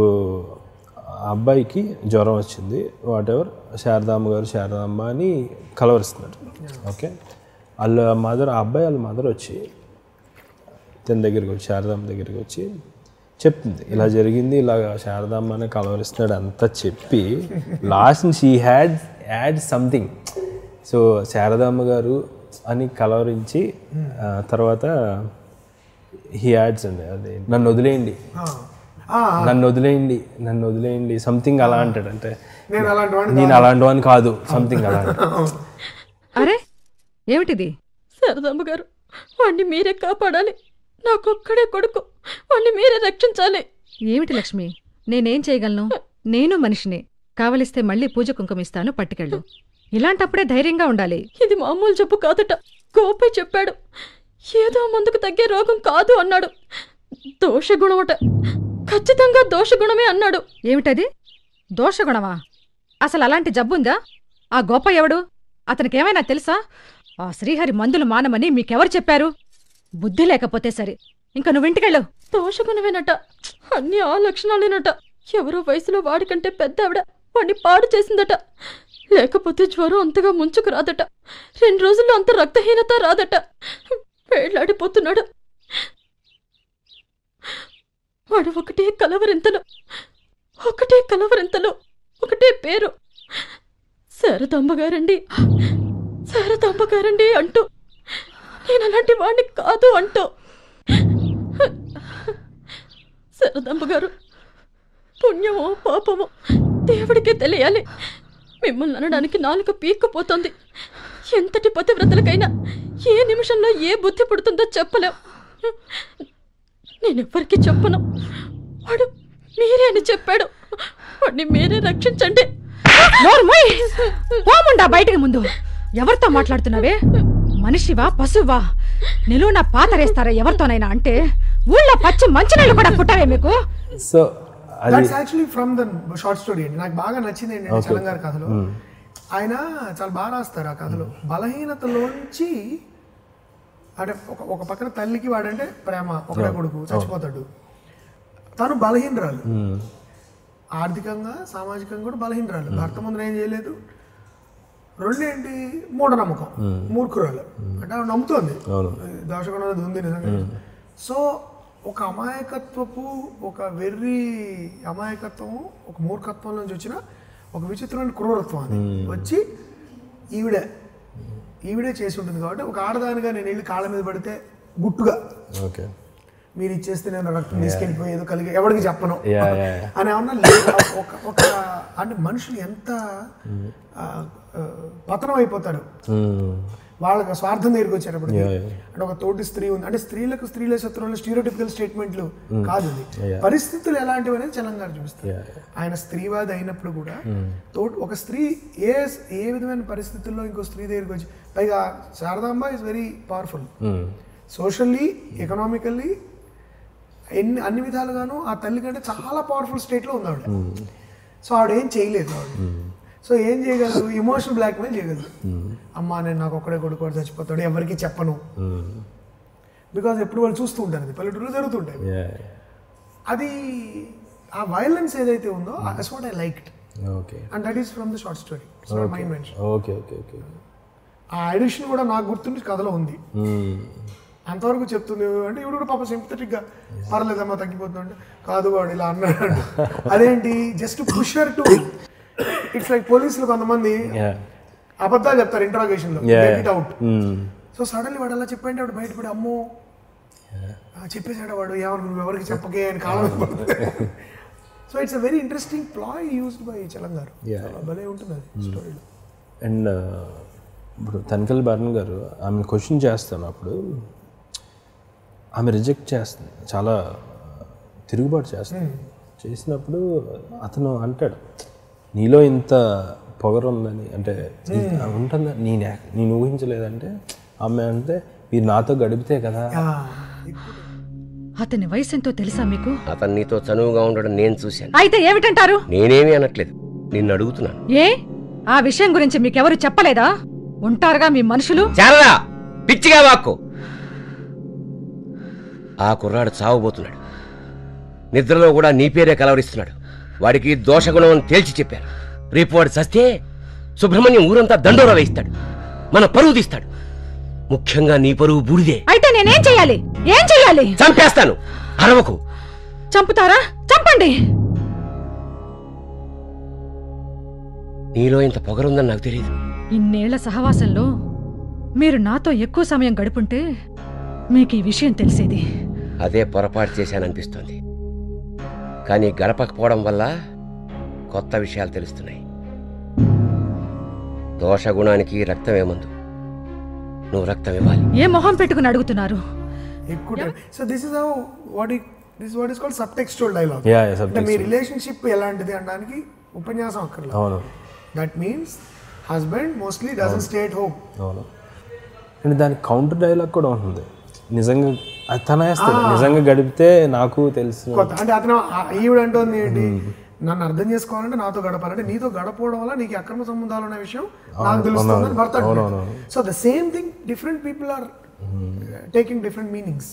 అబ్బాయికి జ్వరం వచ్చింది whatever Sharadamma గారు శారదామ్మ అని కలవరిస్తున్నారు okay వాళ్ళ mother ఆ అబ్బాయి వాళ్ళ mother వచ్చి తన దగ్గరికి వచ్చి శారదామ్మ దగ్గరికి వచ్చి చెప్తుంది ఇలా జరిగింది ఇలా శారదామ్మ అనే కలవరిస్తున్నాడు అంతా చెప్పి last she had add something so Sharadamma గారు అని కలవరించి తర్వాత హీ యాడ్స్ అండి అదే నన్ను వదిలేయండి సంథింగ్ అలా అంటాడు అంటే నేను అలాంటివాడిని కాదు సంథింగ్ అలా అరే ఏమిటిది శారదమ్మ గారు వాణ్ణి మీరే కాపాడాలి నాకొక్కడే కొడుకు వాణ్ణి మీరే రక్షించాలి ఏమిటి లక్ష్మి నేనేం చేయగలను నేను మనిషినే కావలిస్తే మళ్ళీ పూజ కుంకుమిస్తాను పట్టుకెళ్ళు ఇలాంటప్పుడే ధైర్యంగా ఉండాలి ఇది మామూలు జబ్బు కాదట గోపే చెప్పాడు ఏదో ముందుకు తగ్గే రోగం కాదు అన్నాడు దోషగుణమట ఖచ్చితంగా దోషగుణమే అన్నాడు ఏమిటది దోషగుణమా అసలు అలాంటి జబ్బుందా ఆ గోప ఎవడు అతనికేమైనా తెలుసా ఆ శ్రీహరి మందులు మానమని మీకెవరు చెప్పారు బుద్ధి లేకపోతే సరే ఇంకా నువ్వింటికెళ్ళు దోషగుణమేనట అన్ని ఆ లక్షణాలేనట ఎవరో వయసులో వాడికంటే పెద్ద ఆవిడ వాడిని పాడు చేసిందట లేకపోతే జ్వరం అంతగా ముంచుకు రాదట 2 రోజుల్లో అంత రక్తహీనత రాదట వేళ్లాడిపోతున్నాడు వాడు ఒకటే కలవరింతలు ఒకటే పేరు శారదమ్మగారండి అంటూ నేను అలాంటి వాడిని కాదు అంటూ శారదమ్మగారు పుణ్యమో పాపమో దేవుడికే తెలియాలి మిమ్మల్ని అనడానికి నాలుక పీక్కుపోతుంది ఎంతటి పతివ్రతలకైనా ఏ నిమిషంలో ఏ బుద్ధి పుడుతుందో చెప్పలేం నేనెవ్వరికీ చెప్పను వాడు మీరే అని చెప్పాడు. వాడిని మీరే రక్షించండి. పోముండా బయటకి ముందు. ఎవరితో మాట్లాడుతున్నావే? మనిషివా పశువా? నిలువున పాతరేస్తారా ఎవరితోనైనా? అంటే ఊళ్ళో పచ్చి మంచినీళ్ళు కూడా పుట్టవే మీకు. So that's actually from the short story. నాకు బాగా నచ్చింది ఏంటంటే చలంగారు కథలో ఆయన చాలా బాగా రాస్తారు. ఆ కథలో బలహీనతలోంచి అంటే ఒక పక్కన తల్లికి వాడంటే ప్రేమ, ఒకటే కొడుకు చచ్చిపోతాడు, తను బలహీనరాలు, ఆర్థికంగా సామాజికంగా కూడా బలహీనరాలు, భర్త ముందర ఏం చేయలేదు, రెండేంటి మూఢనమ్మకం మూర్ఖురాలు అంటే ఆవిడ నమ్ముతోంది దోషకుండా ఉంది నిజంగా. సో ఒక అమాయకత్వపు ఒక వెర్రి అమాయకత్వము ఒక మూర్ఖత్వం నుంచి వచ్చిన ఒక విచిత్రమైన క్రూరత్వం అది వచ్చి ఈవిడే చేసి ఉంటుంది. కాబట్టి ఒక ఆడదానిగా నేను వెళ్ళి కాళ్ళ మీద పడితే గుట్టుగా మీరు ఇచ్చేస్తే నేను తీసుకెళ్ళిపోయి ఏదో కలిగి ఎవరికి చెప్పను అని ఏమన్నా ఒక అంటే మనుషులు ఎంత పతనం అయిపోతారు వాళ్ళకి స్వార్థం దగ్గరికి వచ్చేటప్పుడు. అంటే ఒక తోటి స్త్రీ ఉంది అంటే స్త్రీలకు స్త్రీల శత్రువులు స్టీరియోటిపికల్ స్టేట్మెంట్లు కాదు, పరిస్థితులు ఎలాంటివి అనేది చలంగారు చూపిస్తారు. ఆయన స్త్రీవాది అయినప్పుడు కూడా తోటి ఒక స్త్రీ ఏ విధమైన పరిస్థితుల్లో ఇంకో స్త్రీ దగ్గరికి వచ్చి, పైగా Sharadamba is very powerful socially economically అన్ని విధాలుగాను ఆ తల్లి కంటే చాలా పవర్ఫుల్ స్టేట్లో ఉంది ఆవిడ. సో ఆవిడ ఏం చేయలేదు, ఆవిడ సో ఏం చేయగలదు, ఎమోషనల్ బ్లాక్మెయిల్ చేయగలదు. అమ్మా నేను నాకు ఒక్కడే కొడుకు చచ్చిపోతాడు ఎవరికి చెప్పను, బికాజ్ ఎప్పుడు వాళ్ళు చూస్తూ ఉంటారు, అది పల్లెటూరులో జరుగుతుంటాయి. అది ఆ వైలెన్స్ ఏదైతే ఉందో that's what I liked and that is from the short story. It's not my invention. ఆ ఎడిషన్ కూడా నాకు గుర్తుండి కథలో ఉంది. అంతవరకు చెప్తుంది అంటే ఇవి కూడా పాప సింపథెటిక్గా పర్లేదమ్మా తగ్గిపోతుందంటే కాదు వాడు ఇలా అన్నాడు. అదేంటి just pusher to it's like పోలీసులు కొంతమంది అబద్ధాలు చెప్తారు ఇంటరాగేషన్లో ఇట్ అవుట్. సో సడన్లీ వాడు అలా చెప్పండి వాడు బయటపడి అమ్మో చెప్పేసాడు వాడు ఎవరు ఎవరికి చెప్పకే అని కాలం. So it's a very interesting ploy used by చలంగారు. భలే ఉంటుంది అది స్టోరీలో. అండ్ ఇప్పుడు తనకల్ బర్న్ గారు ఆమెను క్వశ్చన్ చేస్తాను అప్పుడు ఆమె రిజెక్ట్ చేస్తుంది, చాలా తిరుగుబాటు చేస్తుంది. చేసినప్పుడు అతను అంటాడు నీలో ఇంత పవర్ ఉందని, అంటే ఉంటుందా నేను ఊహించలేదంటే ఆమె అంటే మీరు నాతో గడిపితే కదా. అతని వయసు ఎంతో తెలుసా మీకు? అతను నీతో చనువుగా ఉండడం నేను చూశాను. అయితే ఏమిటంటారు? నేనేమి అనట్లేదు, నిన్ను అడుగుతున్నాను. ఏ ఆ విషయం గురించి మీకెవరు చెప్పలేదా? ఉంటారుగా మీ మనుషులు. చాలా పిచ్చిగా వాక్కు. ఆ కుర్రాడు చావబోతున్నాడు, నిద్రలో కూడా నీ పేరే కలవరిస్తున్నాడు. వాడికి దోషగుణం అని తేల్చి చెప్పారు. రేపు వాడు చస్తే సుబ్రహ్మణ్యం ఊరంతా దండోరా వేయిస్తాడు, మన పరువు తీస్తాడు, ముఖ్యంగా నీ పరువు బూడిదే. అయితే నేనేం చెయ్యాలి? ఏం చెయ్యాలి? చంపేస్తాను. అరవకు. చంపుతారా? చంపండి. నీలో ఇంత పొగరుందని నాకు తెలియదు. ఇన్నేళ్ల సహవాసంలో మీరు నాతో ఎక్కువ సమయం గడుపుంటే మీకు ఈ విషయం తెలిసేది. అదే పొరపాటు చేశాననిపిస్తోంది, కానీ గడపకపోవడం వల్ల కొత్త విషయాలు తెలుస్తున్నాయి. దోషగుణానికి రక్తం ఏముందు, నువ్వు రక్తం ఇవ్వాలి. ఏ మొహం పెట్టుకుని అడుగుతున్నారు? మీ రిలేషన్షిప్ ఎలాంటిది అనడానికి ఉపన్యాసం అక్కర్లేదు. That means husband mostly doesn't stay at home. అవును. అండ్ దాని కౌంటర్ డైలాగ్ కూడా ఉంటుంది, నిజంగా అతను వేస్తాడు నిజంగా గడిపితే నాకు తెలుసు అంటే. అతను ఈవిడంటోంది ఏంటి, నన్ను అర్థం చేసుకోవాలంటే నాతో గడపాలంటే నీతో గడపడం వల్ల నీకు అక్రమ సంబంధాలు ఉన్న విషయం నాకు తెలుస్తుందని భర్త. So the same thing different people are taking different meanings.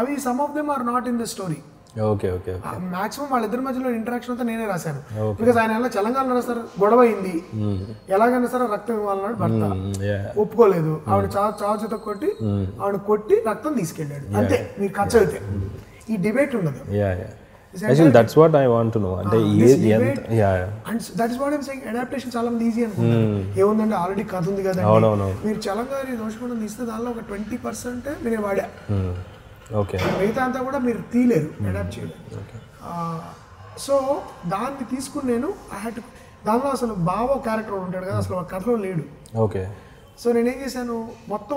అవి some of them are not in the story. Maximum వాళ్ళిద్దరి మధ్యలో ఇంటరాక్షన్ అంతా నేనే రాశాను. బికాస్ ఆయన ఎలా తెలంగాణ సార్ గొడవ అయింది, ఎలాగైనా సరే రక్తం ఇవ్వాలన్నాడు, భర్త ఒప్పుకోలేదు, ఆవిడ చావుచేత కొట్టి ఆవిడ కొట్టి రక్తం తీసుకెళ్ళాడు. అంతే మీరు ఖర్చు అయితే ఈ డిబేట్ ఉండదు. అడాప్టేషన్ చాలా మంది ఈజీ అనుకుంటారు. ఏముందంటే ఆల్రెడీ కథ ఉంది కదా, మీరు చలంగారి దోషగుణం తీస్తే దానిలో ఒక 20% నేను వాడా, మిగతా అంతా కూడా మీరు తీయలేరు, అడాప్ట్ చేయలేరు. సో దాన్ని తీసుకుని నేను దానిలో అసలు బావో క్యారెక్టర్ ఉంటాడు కదా, అసలు కథలో లేడు. సో నేనేం చేశాను, మొత్తం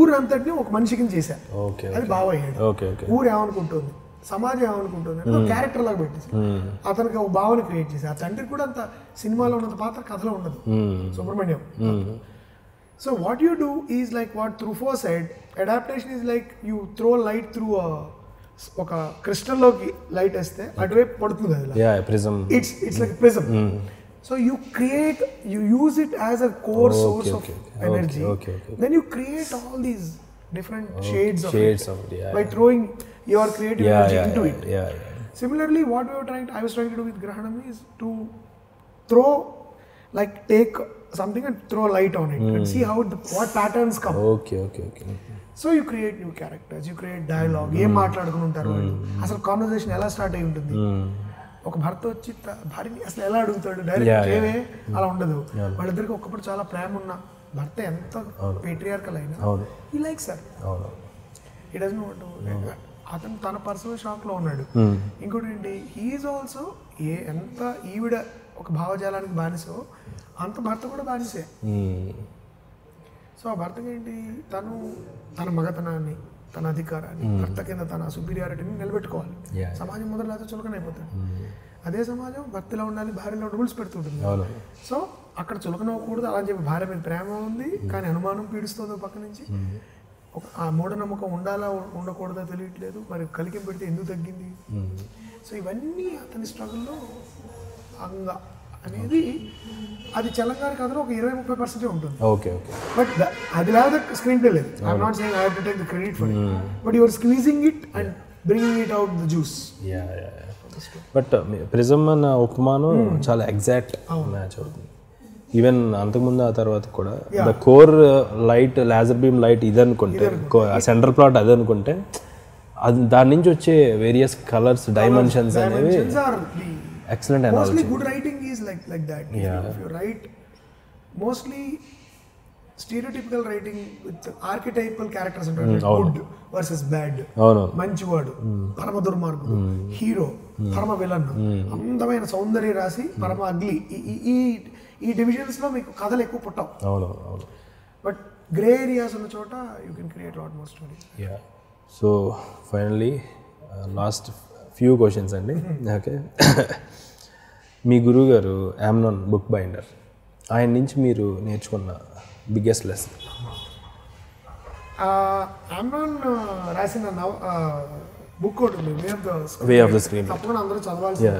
ఊరంతటిని ఒక మనిషికి చేశాను, అది బావ అయ్యాడు. ఊరు ఏమనుకుంటుంది, సమాజం ఏమనుకుంటుందంటే ఒక క్యారెక్టర్ లాగా పెట్టేసి అతనికి ఒక భావన క్రియేట్ చేసి ఆ తండ్రికి కూడా అంత సినిమాలో ఉన్నంత పాత్ర కథలో ఉండదు Subrahmanyam. So what you do is like what త్రూఫో side adaptation is like you throw light through ఒక క్రిస్టల్లోకి లైట్ వేస్తే అటువైపు పడుతుంది అది it's like prism. So you create, you use it as a core source of energy. Then you create all these different shades of it by throwing your creative energy into it. Similarly, what we were trying, I was trying to do with Grahanam is to throw, like take something and throw light on it and see how what patterns come. So you create new characters, you create dialogue. ఏం మాట్లాడుకుంటారు వాళ్ళు అసలు conversation ఎలా start అయి ఉంటుంది. ఒక భర్త వచ్చి భార్యని అసలు ఎలా అడుగుతాడు డైరెక్ట్ ఏమే అలా ఉండదు. వాళ్ళిద్దరికి ఒకప్పుడు చాలా ప్రేమ ఉన్న భర్త ఎంత పేట్రియార్కల్ అయినా ఈ లైక్ సార్ ఈ డజన్ అతను తన పర్సనల్ షాక్లో ఉన్నాడు. ఇంకోటి ఏంటి హీఈస్ ఆల్సో ఏ ఎంత ఈవిడ ఒక భావజాలానికి బానిసో అంత భర్త కూడా బానిసే. సో ఆ భర్తకి ఏంటి తను తన మగతనాన్ని తన అధికారాన్ని భర్త కింద తన సుపీరియారిటీని నిలబెట్టుకోవాలి. సమాజం మొదలైతే చులకన అయిపోతాడు. అదే సమాజం భర్తలో ఉండాలి భార్యలో రూల్స్ పెడుతుంటుంది. సో అక్కడ చులకన అవ్వకూడదు అలా చెప్పి భార్య మీద ప్రేమ ఉంది కానీ అనుమానం పీడిస్తుంది పక్క నుంచి. ఆ మూఢనమ్మకం ఉండాలా ఉండకూడదా తెలియట్లేదు. మరి కలికి పెడితే ఎందుకు తగ్గింది. సో ఇవన్నీ అతని స్ట్రగుల్లో భాగంగా అనేది అది చలంగార కథలో ఒక 20-30% ఉంటుంది. బట్ అది లేదా స్క్రీన్ ప్లే లేదు. I'm not saying I have to take the credit for it but you are squeezing it and bringing it out the juice. But prism అన్న ఉపమానం చాలా ఎగ్జాక్ట్ మ్యాచ్ అవుతుంది. ఈవెన్ అంతకుముందు ఆ తర్వాత కూడా the core light laser beam light ఇది అనుకుంటే సెంటర్ ప్లాట్ అది అనుకుంటే అది దాని నుంచి వచ్చే వేరియస్ కలర్స్ డైమెన్షన్స్ అనేవి excellent analogy. Mostly good writing is like that. If you write mostly stereotypical writing with archetypal characters and like good versus bad, మంచి వాడు పరమ దుర్మార్గుడు, హీరో పరమ విలన్, అందమైన సౌందర్య రాశి పరమ అగ్లీ, ఈ డివిజన్స్ లో మీకు కథలు ఎక్కువ పుట్టవు. బట్ గ్రే ఏరియాస్ ఉన్న చోట you can create lot more stories. So finally last few questions అండి. ఓకే, మీ గురువుగారు ఆమ్నాన్ బుక్ బైండర్, ఆయన నుంచి మీరు నేర్చుకున్న బిగ్గెస్ట్ లెసన్? ఆమ్నాన్ రాసిన బుక్ ఒకటి వే ఆఫ్ ద స్క్రీన్, తప్పకుండా అందరూ చదవాలి.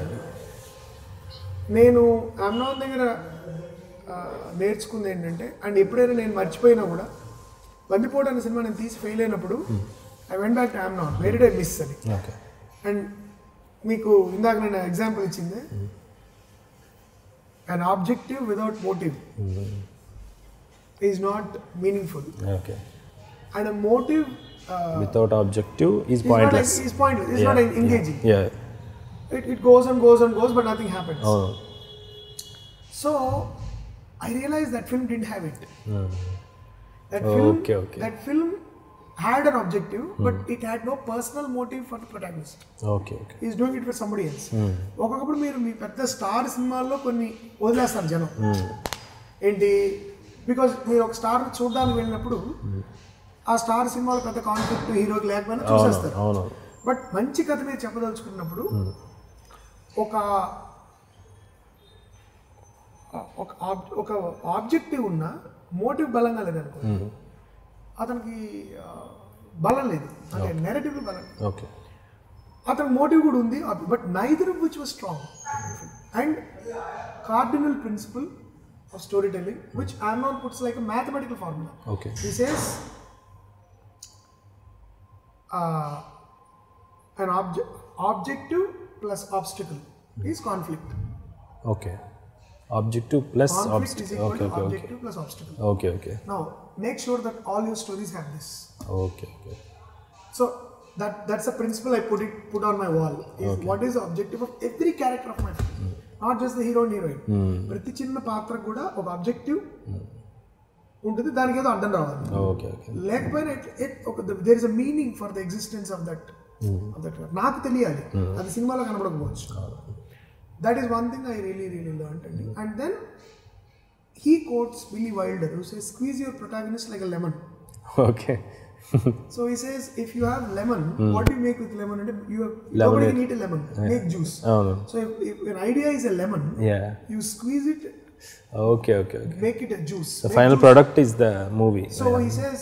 నేను ఆమ్నాన్ దగ్గర నేర్చుకుంది ఏంటంటే, అండ్ ఎప్పుడైనా నేను మర్చిపోయినా కూడా బందిపోటు అనే సినిమా నేను తీసి ఫెయిల్ అయినప్పుడు I went back to Amnon, where did I miss అని. అండ్ మీకు ఇందాక నేను ఎగ్జాంపుల్ ఇచ్చింది an objective without motive is not meaningful. And a motive without objective is pointless. It's pointless. It's not engaging. It goes and goes and goes but nothing happens. So I realized that film didn't have it. That film had an objective but it had no personal motive for the protagonist. He is doing it for somebody else. ఒకప్పుడు మీరు మీ పెద్ద star సినిమాల్లో కొన్ని వదిలేస్తారు జనం ఏంటి, because మీరు ఒక స్టార్ చూడడానికి వెళ్ళినప్పుడు ఆ స్టార్ సినిమాలో పెద్ద కాన్సెప్ట్ హీరోకి లేకపోయినా చూసేస్తారు. బట్ మంచి కథ మీరు చెప్పదలుచుకున్నప్పుడు ఒక ఆబ్జెక్టివ్ ఉన్నా మోటివ్ బలంగా లేదనుకో అతనికి బలం లేదు, అంటే నెరేటివ్ బలం. అతని మోటివ్ కూడా ఉంది but neither of which was strong. And cardinal principle of story telling which Amnon puts like a mathematical formula. He says an objective plus obstacle is conflict. Objective plus obstacle. Objective plus obstacle. Now make sure that all your stories have this. So that's the principle I put on my wall. What is the objective of every character of my film? Not just the hero and heroine. Prati chinna paatra kuda oka objective untundi, daniki edo ardham ravali. Lekapona there is a meaning for the existence of that. Naaku teliyali, adi cinema lo kanapadakochu. That is one thing I really learned. And then he quotes Billy Wilder who says, squeeze your protagonist like a lemon. So he says, if you have lemon, what do you make with lemon? Nobody can eat a lemon. Yeah. Make juice. So if your idea is a lemon, you squeeze it. Okay. Make it a juice. The final product is the movie. So he says,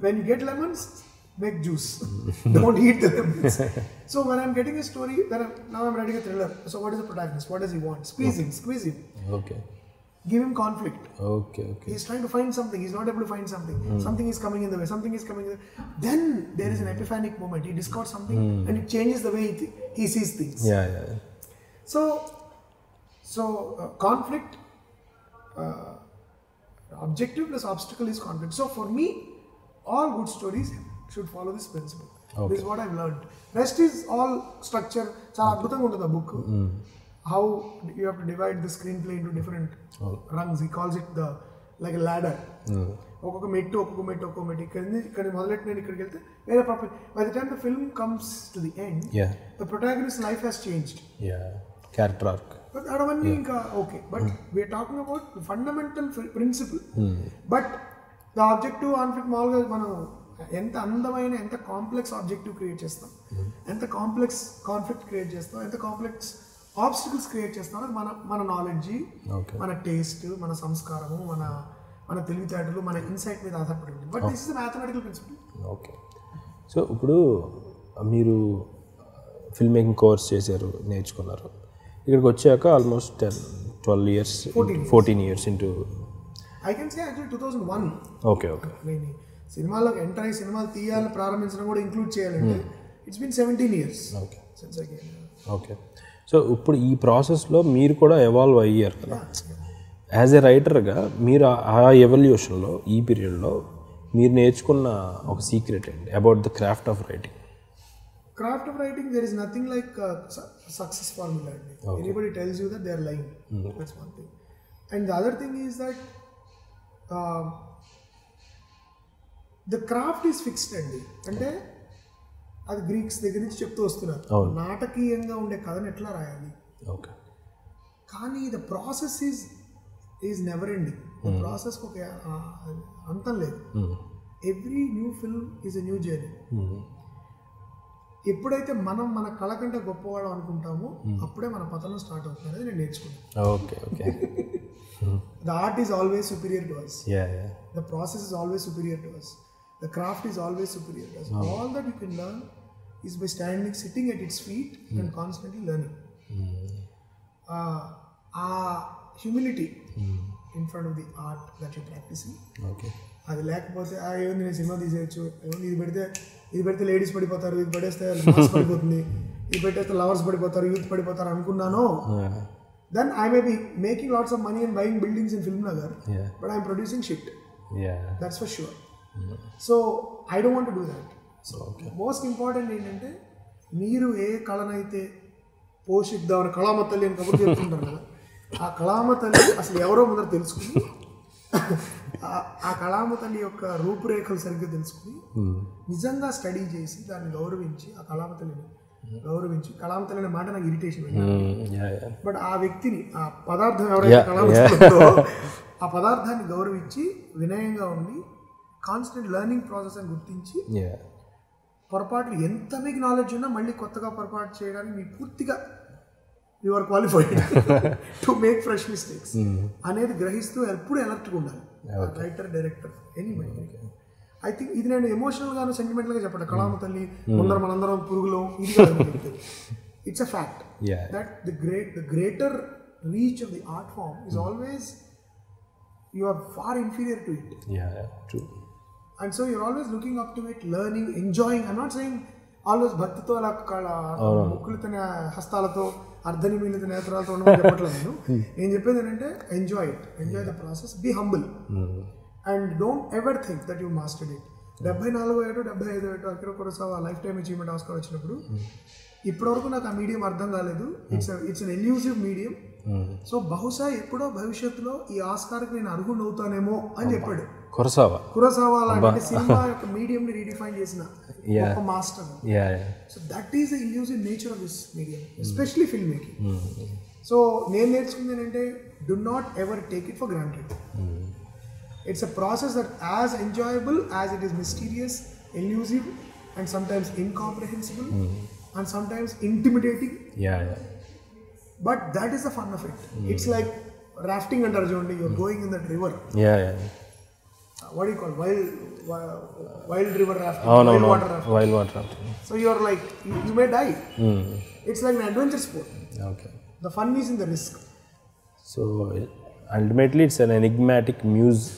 when you get lemons, make juice. Don't eat the lemons. So when I'm getting a story, now I'm writing a thriller. So what is the protagonist? What does he want? Squeeze him. Squeeze him. Give him conflict. He's trying to find something. He's not able to find something. Something is coming in the way. Then there is an epiphanic moment. He discards something and it changes the way he sees things. So conflict, objective plus obstacle is conflict. So for me, all good stories should follow this principle. This is what I've learned. Rest is all structure. It's an adbhutam unto the book. How you have to divide the screenplay into different rungs. He calls it the like a ladder. By the time the film comes to the end, the protagonist's life has changed. Character arc. But we are talking about the fundamental principle. But the objective conflict ఎంత complex objective create చేస్తాం, ఎంత complex conflict create చేస్తాం, ఎంత complex obstacles create చేస్తాం. మన knowledge, మన taste, మన సంస్కారము, మన తెలివితేటలు, మన ఇన్సైట్ మీద ఆధారపడింది. But this is mathematical principle. So ఇప్పుడు మీరు ఫిల్మ్ మేకింగ్ కోర్స్ చేశారు, నేర్చుకున్నారు. ఇక్కడికి వచ్చాక almost 14 years into I can say actually 2001. సినిమాలోకి ఎంటర్ అయ్యి సినిమాలు తీయాలని ప్రారంభించడం కూడా ఇంక్లూడ్ చేయాలంటే ఇట్స్ బీన్ 17 years. సో ఇప్పుడు ఈ ప్రాసెస్లో మీరు కూడా ఎవాల్వ్ అయ్యారు కదా. యాజ్ ఎ రైటర్గా మీరు ఆ ఎవల్యూషన్లో, ఈ పీరియడ్లో మీరు నేర్చుకున్న ఒక సీక్రెట్ అండి about the craft of writing. Craft of writing, there is nothing like success formula. Anybody tells you that they are lying. That's one thing. And the other thing is that the craft is fixed అండి. అంటే అది Greeks దగ్గర నుంచి చెప్తూ వస్తున్నారు, నాటకీయంగా ఉండే కథను ఎట్లా రాయాలి. కానీ the process is never ending. The ప్రాసెస్కి ఒక అంతం లేదు. Every new film is a new journey. ఎప్పుడైతే మనం మన కళ కంటే గొప్పవాళ్ళం అనుకుంటామో అప్పుడే మన పతనం స్టార్ట్ అవుతుంది అనేది నేను నేర్చుకున్నాను. The art is always superior to us. The process is always superior to us. The craft is always superior to us. All that you can learn is by standing, sitting at its feet and constantly learning. ఆ humility in front of the art that you practising, అది లేకపోతే ఏముంది నేను cinema తీసేయచ్చు, ఏముంది ఇది పెడితే ladies పడిపోతారు, ఇది పడేస్తే మాస్ పడిపోతుంది, ఇది పెట్టేస్తే లవర్స్ పడిపోతారు, యూత్ పడిపోతారు అనుకున్నాను. Then I may be making lots of money and buying buildings in film Nagar, but I'm producing shit. That's for sure. So I don't want to do that. So most important ఏంటంటే మీరు ఏ కళనైతే పోషిద్దామని కళామ తల్లి అని కబుర్లు చెప్తుంటారు కదా, ఆ కళామ తల్లి అసలు ఎవరో ముందర తెలుసుకుని, ఆ కళామ తల్లి యొక్క రూపురేఖలు సరిగ్గా తెలుసుకుని, నిజంగా స్టడీ చేసి, దాన్ని గౌరవించి, ఆ కళామ తల్లిని గౌరవించి. కళామ తల్లి అనే మాట నాకు ఇరిటేషన్, బట్ ఆ వ్యక్తిని, ఆ పదార్థం ఎవరైతే కళామ తల్లితో, ఆ పదార్థాన్ని గౌరవించి, వినయంగా ఉండి, కాన్స్టెంట్ లెర్నింగ్ ప్రాసెస్ అని గుర్తించి, పొరపాటు ఎంత మీకు నాలెడ్జ్ ఉన్నా మళ్ళీ కొత్తగా పొరపాటు చేయడానికి మీ పూర్తిగా you are qualified to make fresh mistakes అనేది గ్రహిస్తూ ఎప్పుడు అలర్ట్గా ఉండాలి. Writer, director, anybody. I think ఇది నేను ఎమోషనల్గాను, సెంటిమెంటల్గా చెప్పాను. కళామ తల్లి ముందర మనందరం పురుగులో, ఇది it's a fact that the greater reach of the art form is always you are far inferior to it. And so you're always looking up to it, learning, enjoying. I'm not saying always భక్తితో, అలా ముక్కులతో, హస్తాలతో, అర్ధనిమీలిత నేత్రాలతో ఉండమని చెప్పట్లేదు. నేను చెప్పేది ఏంటంటే enjoy it, enjoy the process, be humble and don't ever think that you mastered it. 74వ ఏటో 75వ ఏటో అక్కడ Kurosawa lifetime achievement Oscar వచ్చినప్పుడు, ఇప్పటివరకు నాకు ఆ మీడియం అర్థం కాలేదు. It's an elusive medium. So బహుశా ఎప్పుడో భవిష్యత్తులో ఈ ఆస్కార్కి నేను అర్హుడు అవుతానేమో అని చెప్పాడు కురోసావా. లాంటి సినిమా యొక్క మీడియం ని రీడిఫైన్ చేసిన ఒక master. So that is the elusive nature of this medium, especially film making. So నేను నేర్చుకుంది ఏంటంటే, do not ever take it for granted. It's a process that as enjoyable as it is mysterious, elusive, and sometimes incomprehensible, and sometimes intimidating. Yeah. But that is the fun of it. It's like rafting under Arjuna. You're going in that river. Yeah. What do you call it? Wild river rafting? Oh, no, water rafting. Wild water rafting. So you're like, you may die. It's like an adventure sport. Okay. The fun is in the risk. So ultimately, it's an enigmatic muse.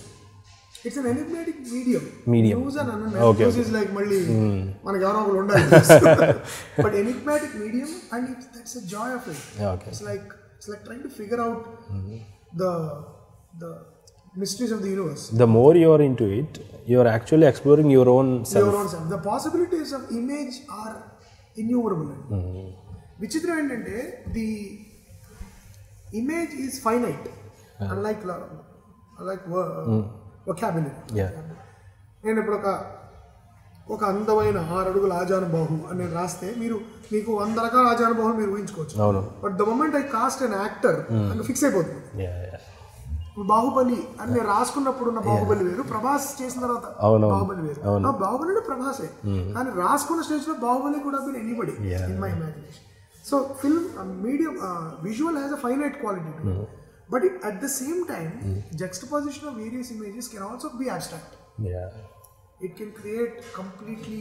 It's an enigmatic medium. Muse and enigmatic muse is like but enigmatic medium, and that's the joy of it. It's like trying to figure out the mysteries of the universe. The more you are into it, you are actually exploring your own self. The possibilities of image are innumerable. Vichitra entante, the image is finite, unlike vocabulary. నేను ఇప్పుడు ఒక అందమైన 6 అడుగుల ఆజానుబాహు అని రాస్తే మీకు 100 రకాల ఆజానుబాహులు మీరు ఊహించుకోవచ్చు. But the moment I cast an actor అని ఫిక్స్ అయిపోతుంది. బాహుబలి అని నేను రాసుకున్నప్పుడు ఉన్న బాహుబలి వేరు, ప్రభాస్ చేసిన తర్వాత బాహుబలి వేరు. ఆ బాహుబలి ప్రభాసే, కానీ రాసుకున్న స్టేజ్ లో బాహుబలి కూడా been anybody in my imagination. So film medium visual has a finite quality to it. But at the same time, juxtaposition of various images can also be abstract. It can create completely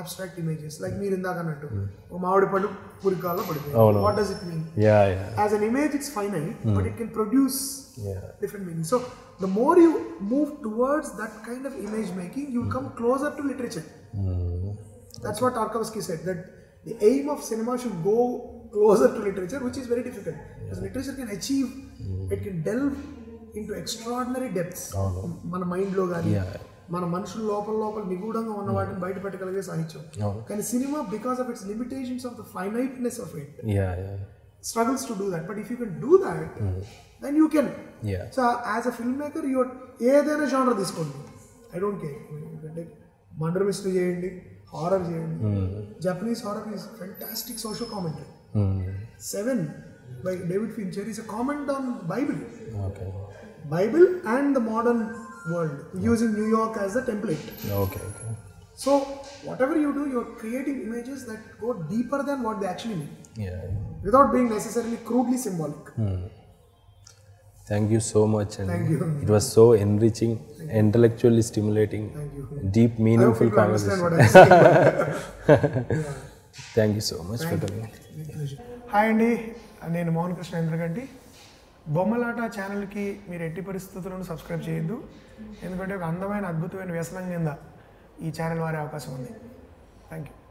abstract images. Like me, Indraganti, Maavadi Purikala Padipadu. What does it mean? As an image, it's finite, but it can produce different meanings. So the more you move towards that kind of image making, you come closer to literature. That's what Tarkovsky said, that the aim of cinema should go closer to literature, which is very difficult, because literature can achieve, it can delve into extraordinary depths. Mana mind lo gaani, mana manusulu lopal nigudanga unna vaatini bayata pettagalage sahityam. But cinema, because of its limitations of the finiteness of it, struggles to do that. But if you can do that, then you can. So as a filmmaker, you are edaina genre iskondi, I don't care. Like murder mystery cheyandi, horror cheyandi. Japanese horror is fantastic social commentary. Seven by David Fincher is a comment on Bible. Bible and the modern world, using New York as a template. So whatever you do, you're creating images that go deeper than what they actually mean, without being necessarily crudely symbolic. Thank you so much, and thank you. It was so enriching, intellectually stimulating, deep, meaningful conversation. I hope people understand what I'm saying. Thank you so much for coming. Hi అండి, నేను మోహన్ కృష్ణ ఇంద్రగంటి. బొమ్మలాట ఛానల్కి మీరు ఎట్టి పరిస్థితుల్లోనూ subscribe చేయొద్దు, ఎందుకంటే ఒక అందమైన అద్భుతమైన వ్యసనం కింద ఈ ఛానల్ వారే అవకాశం ఉంది. Thank you.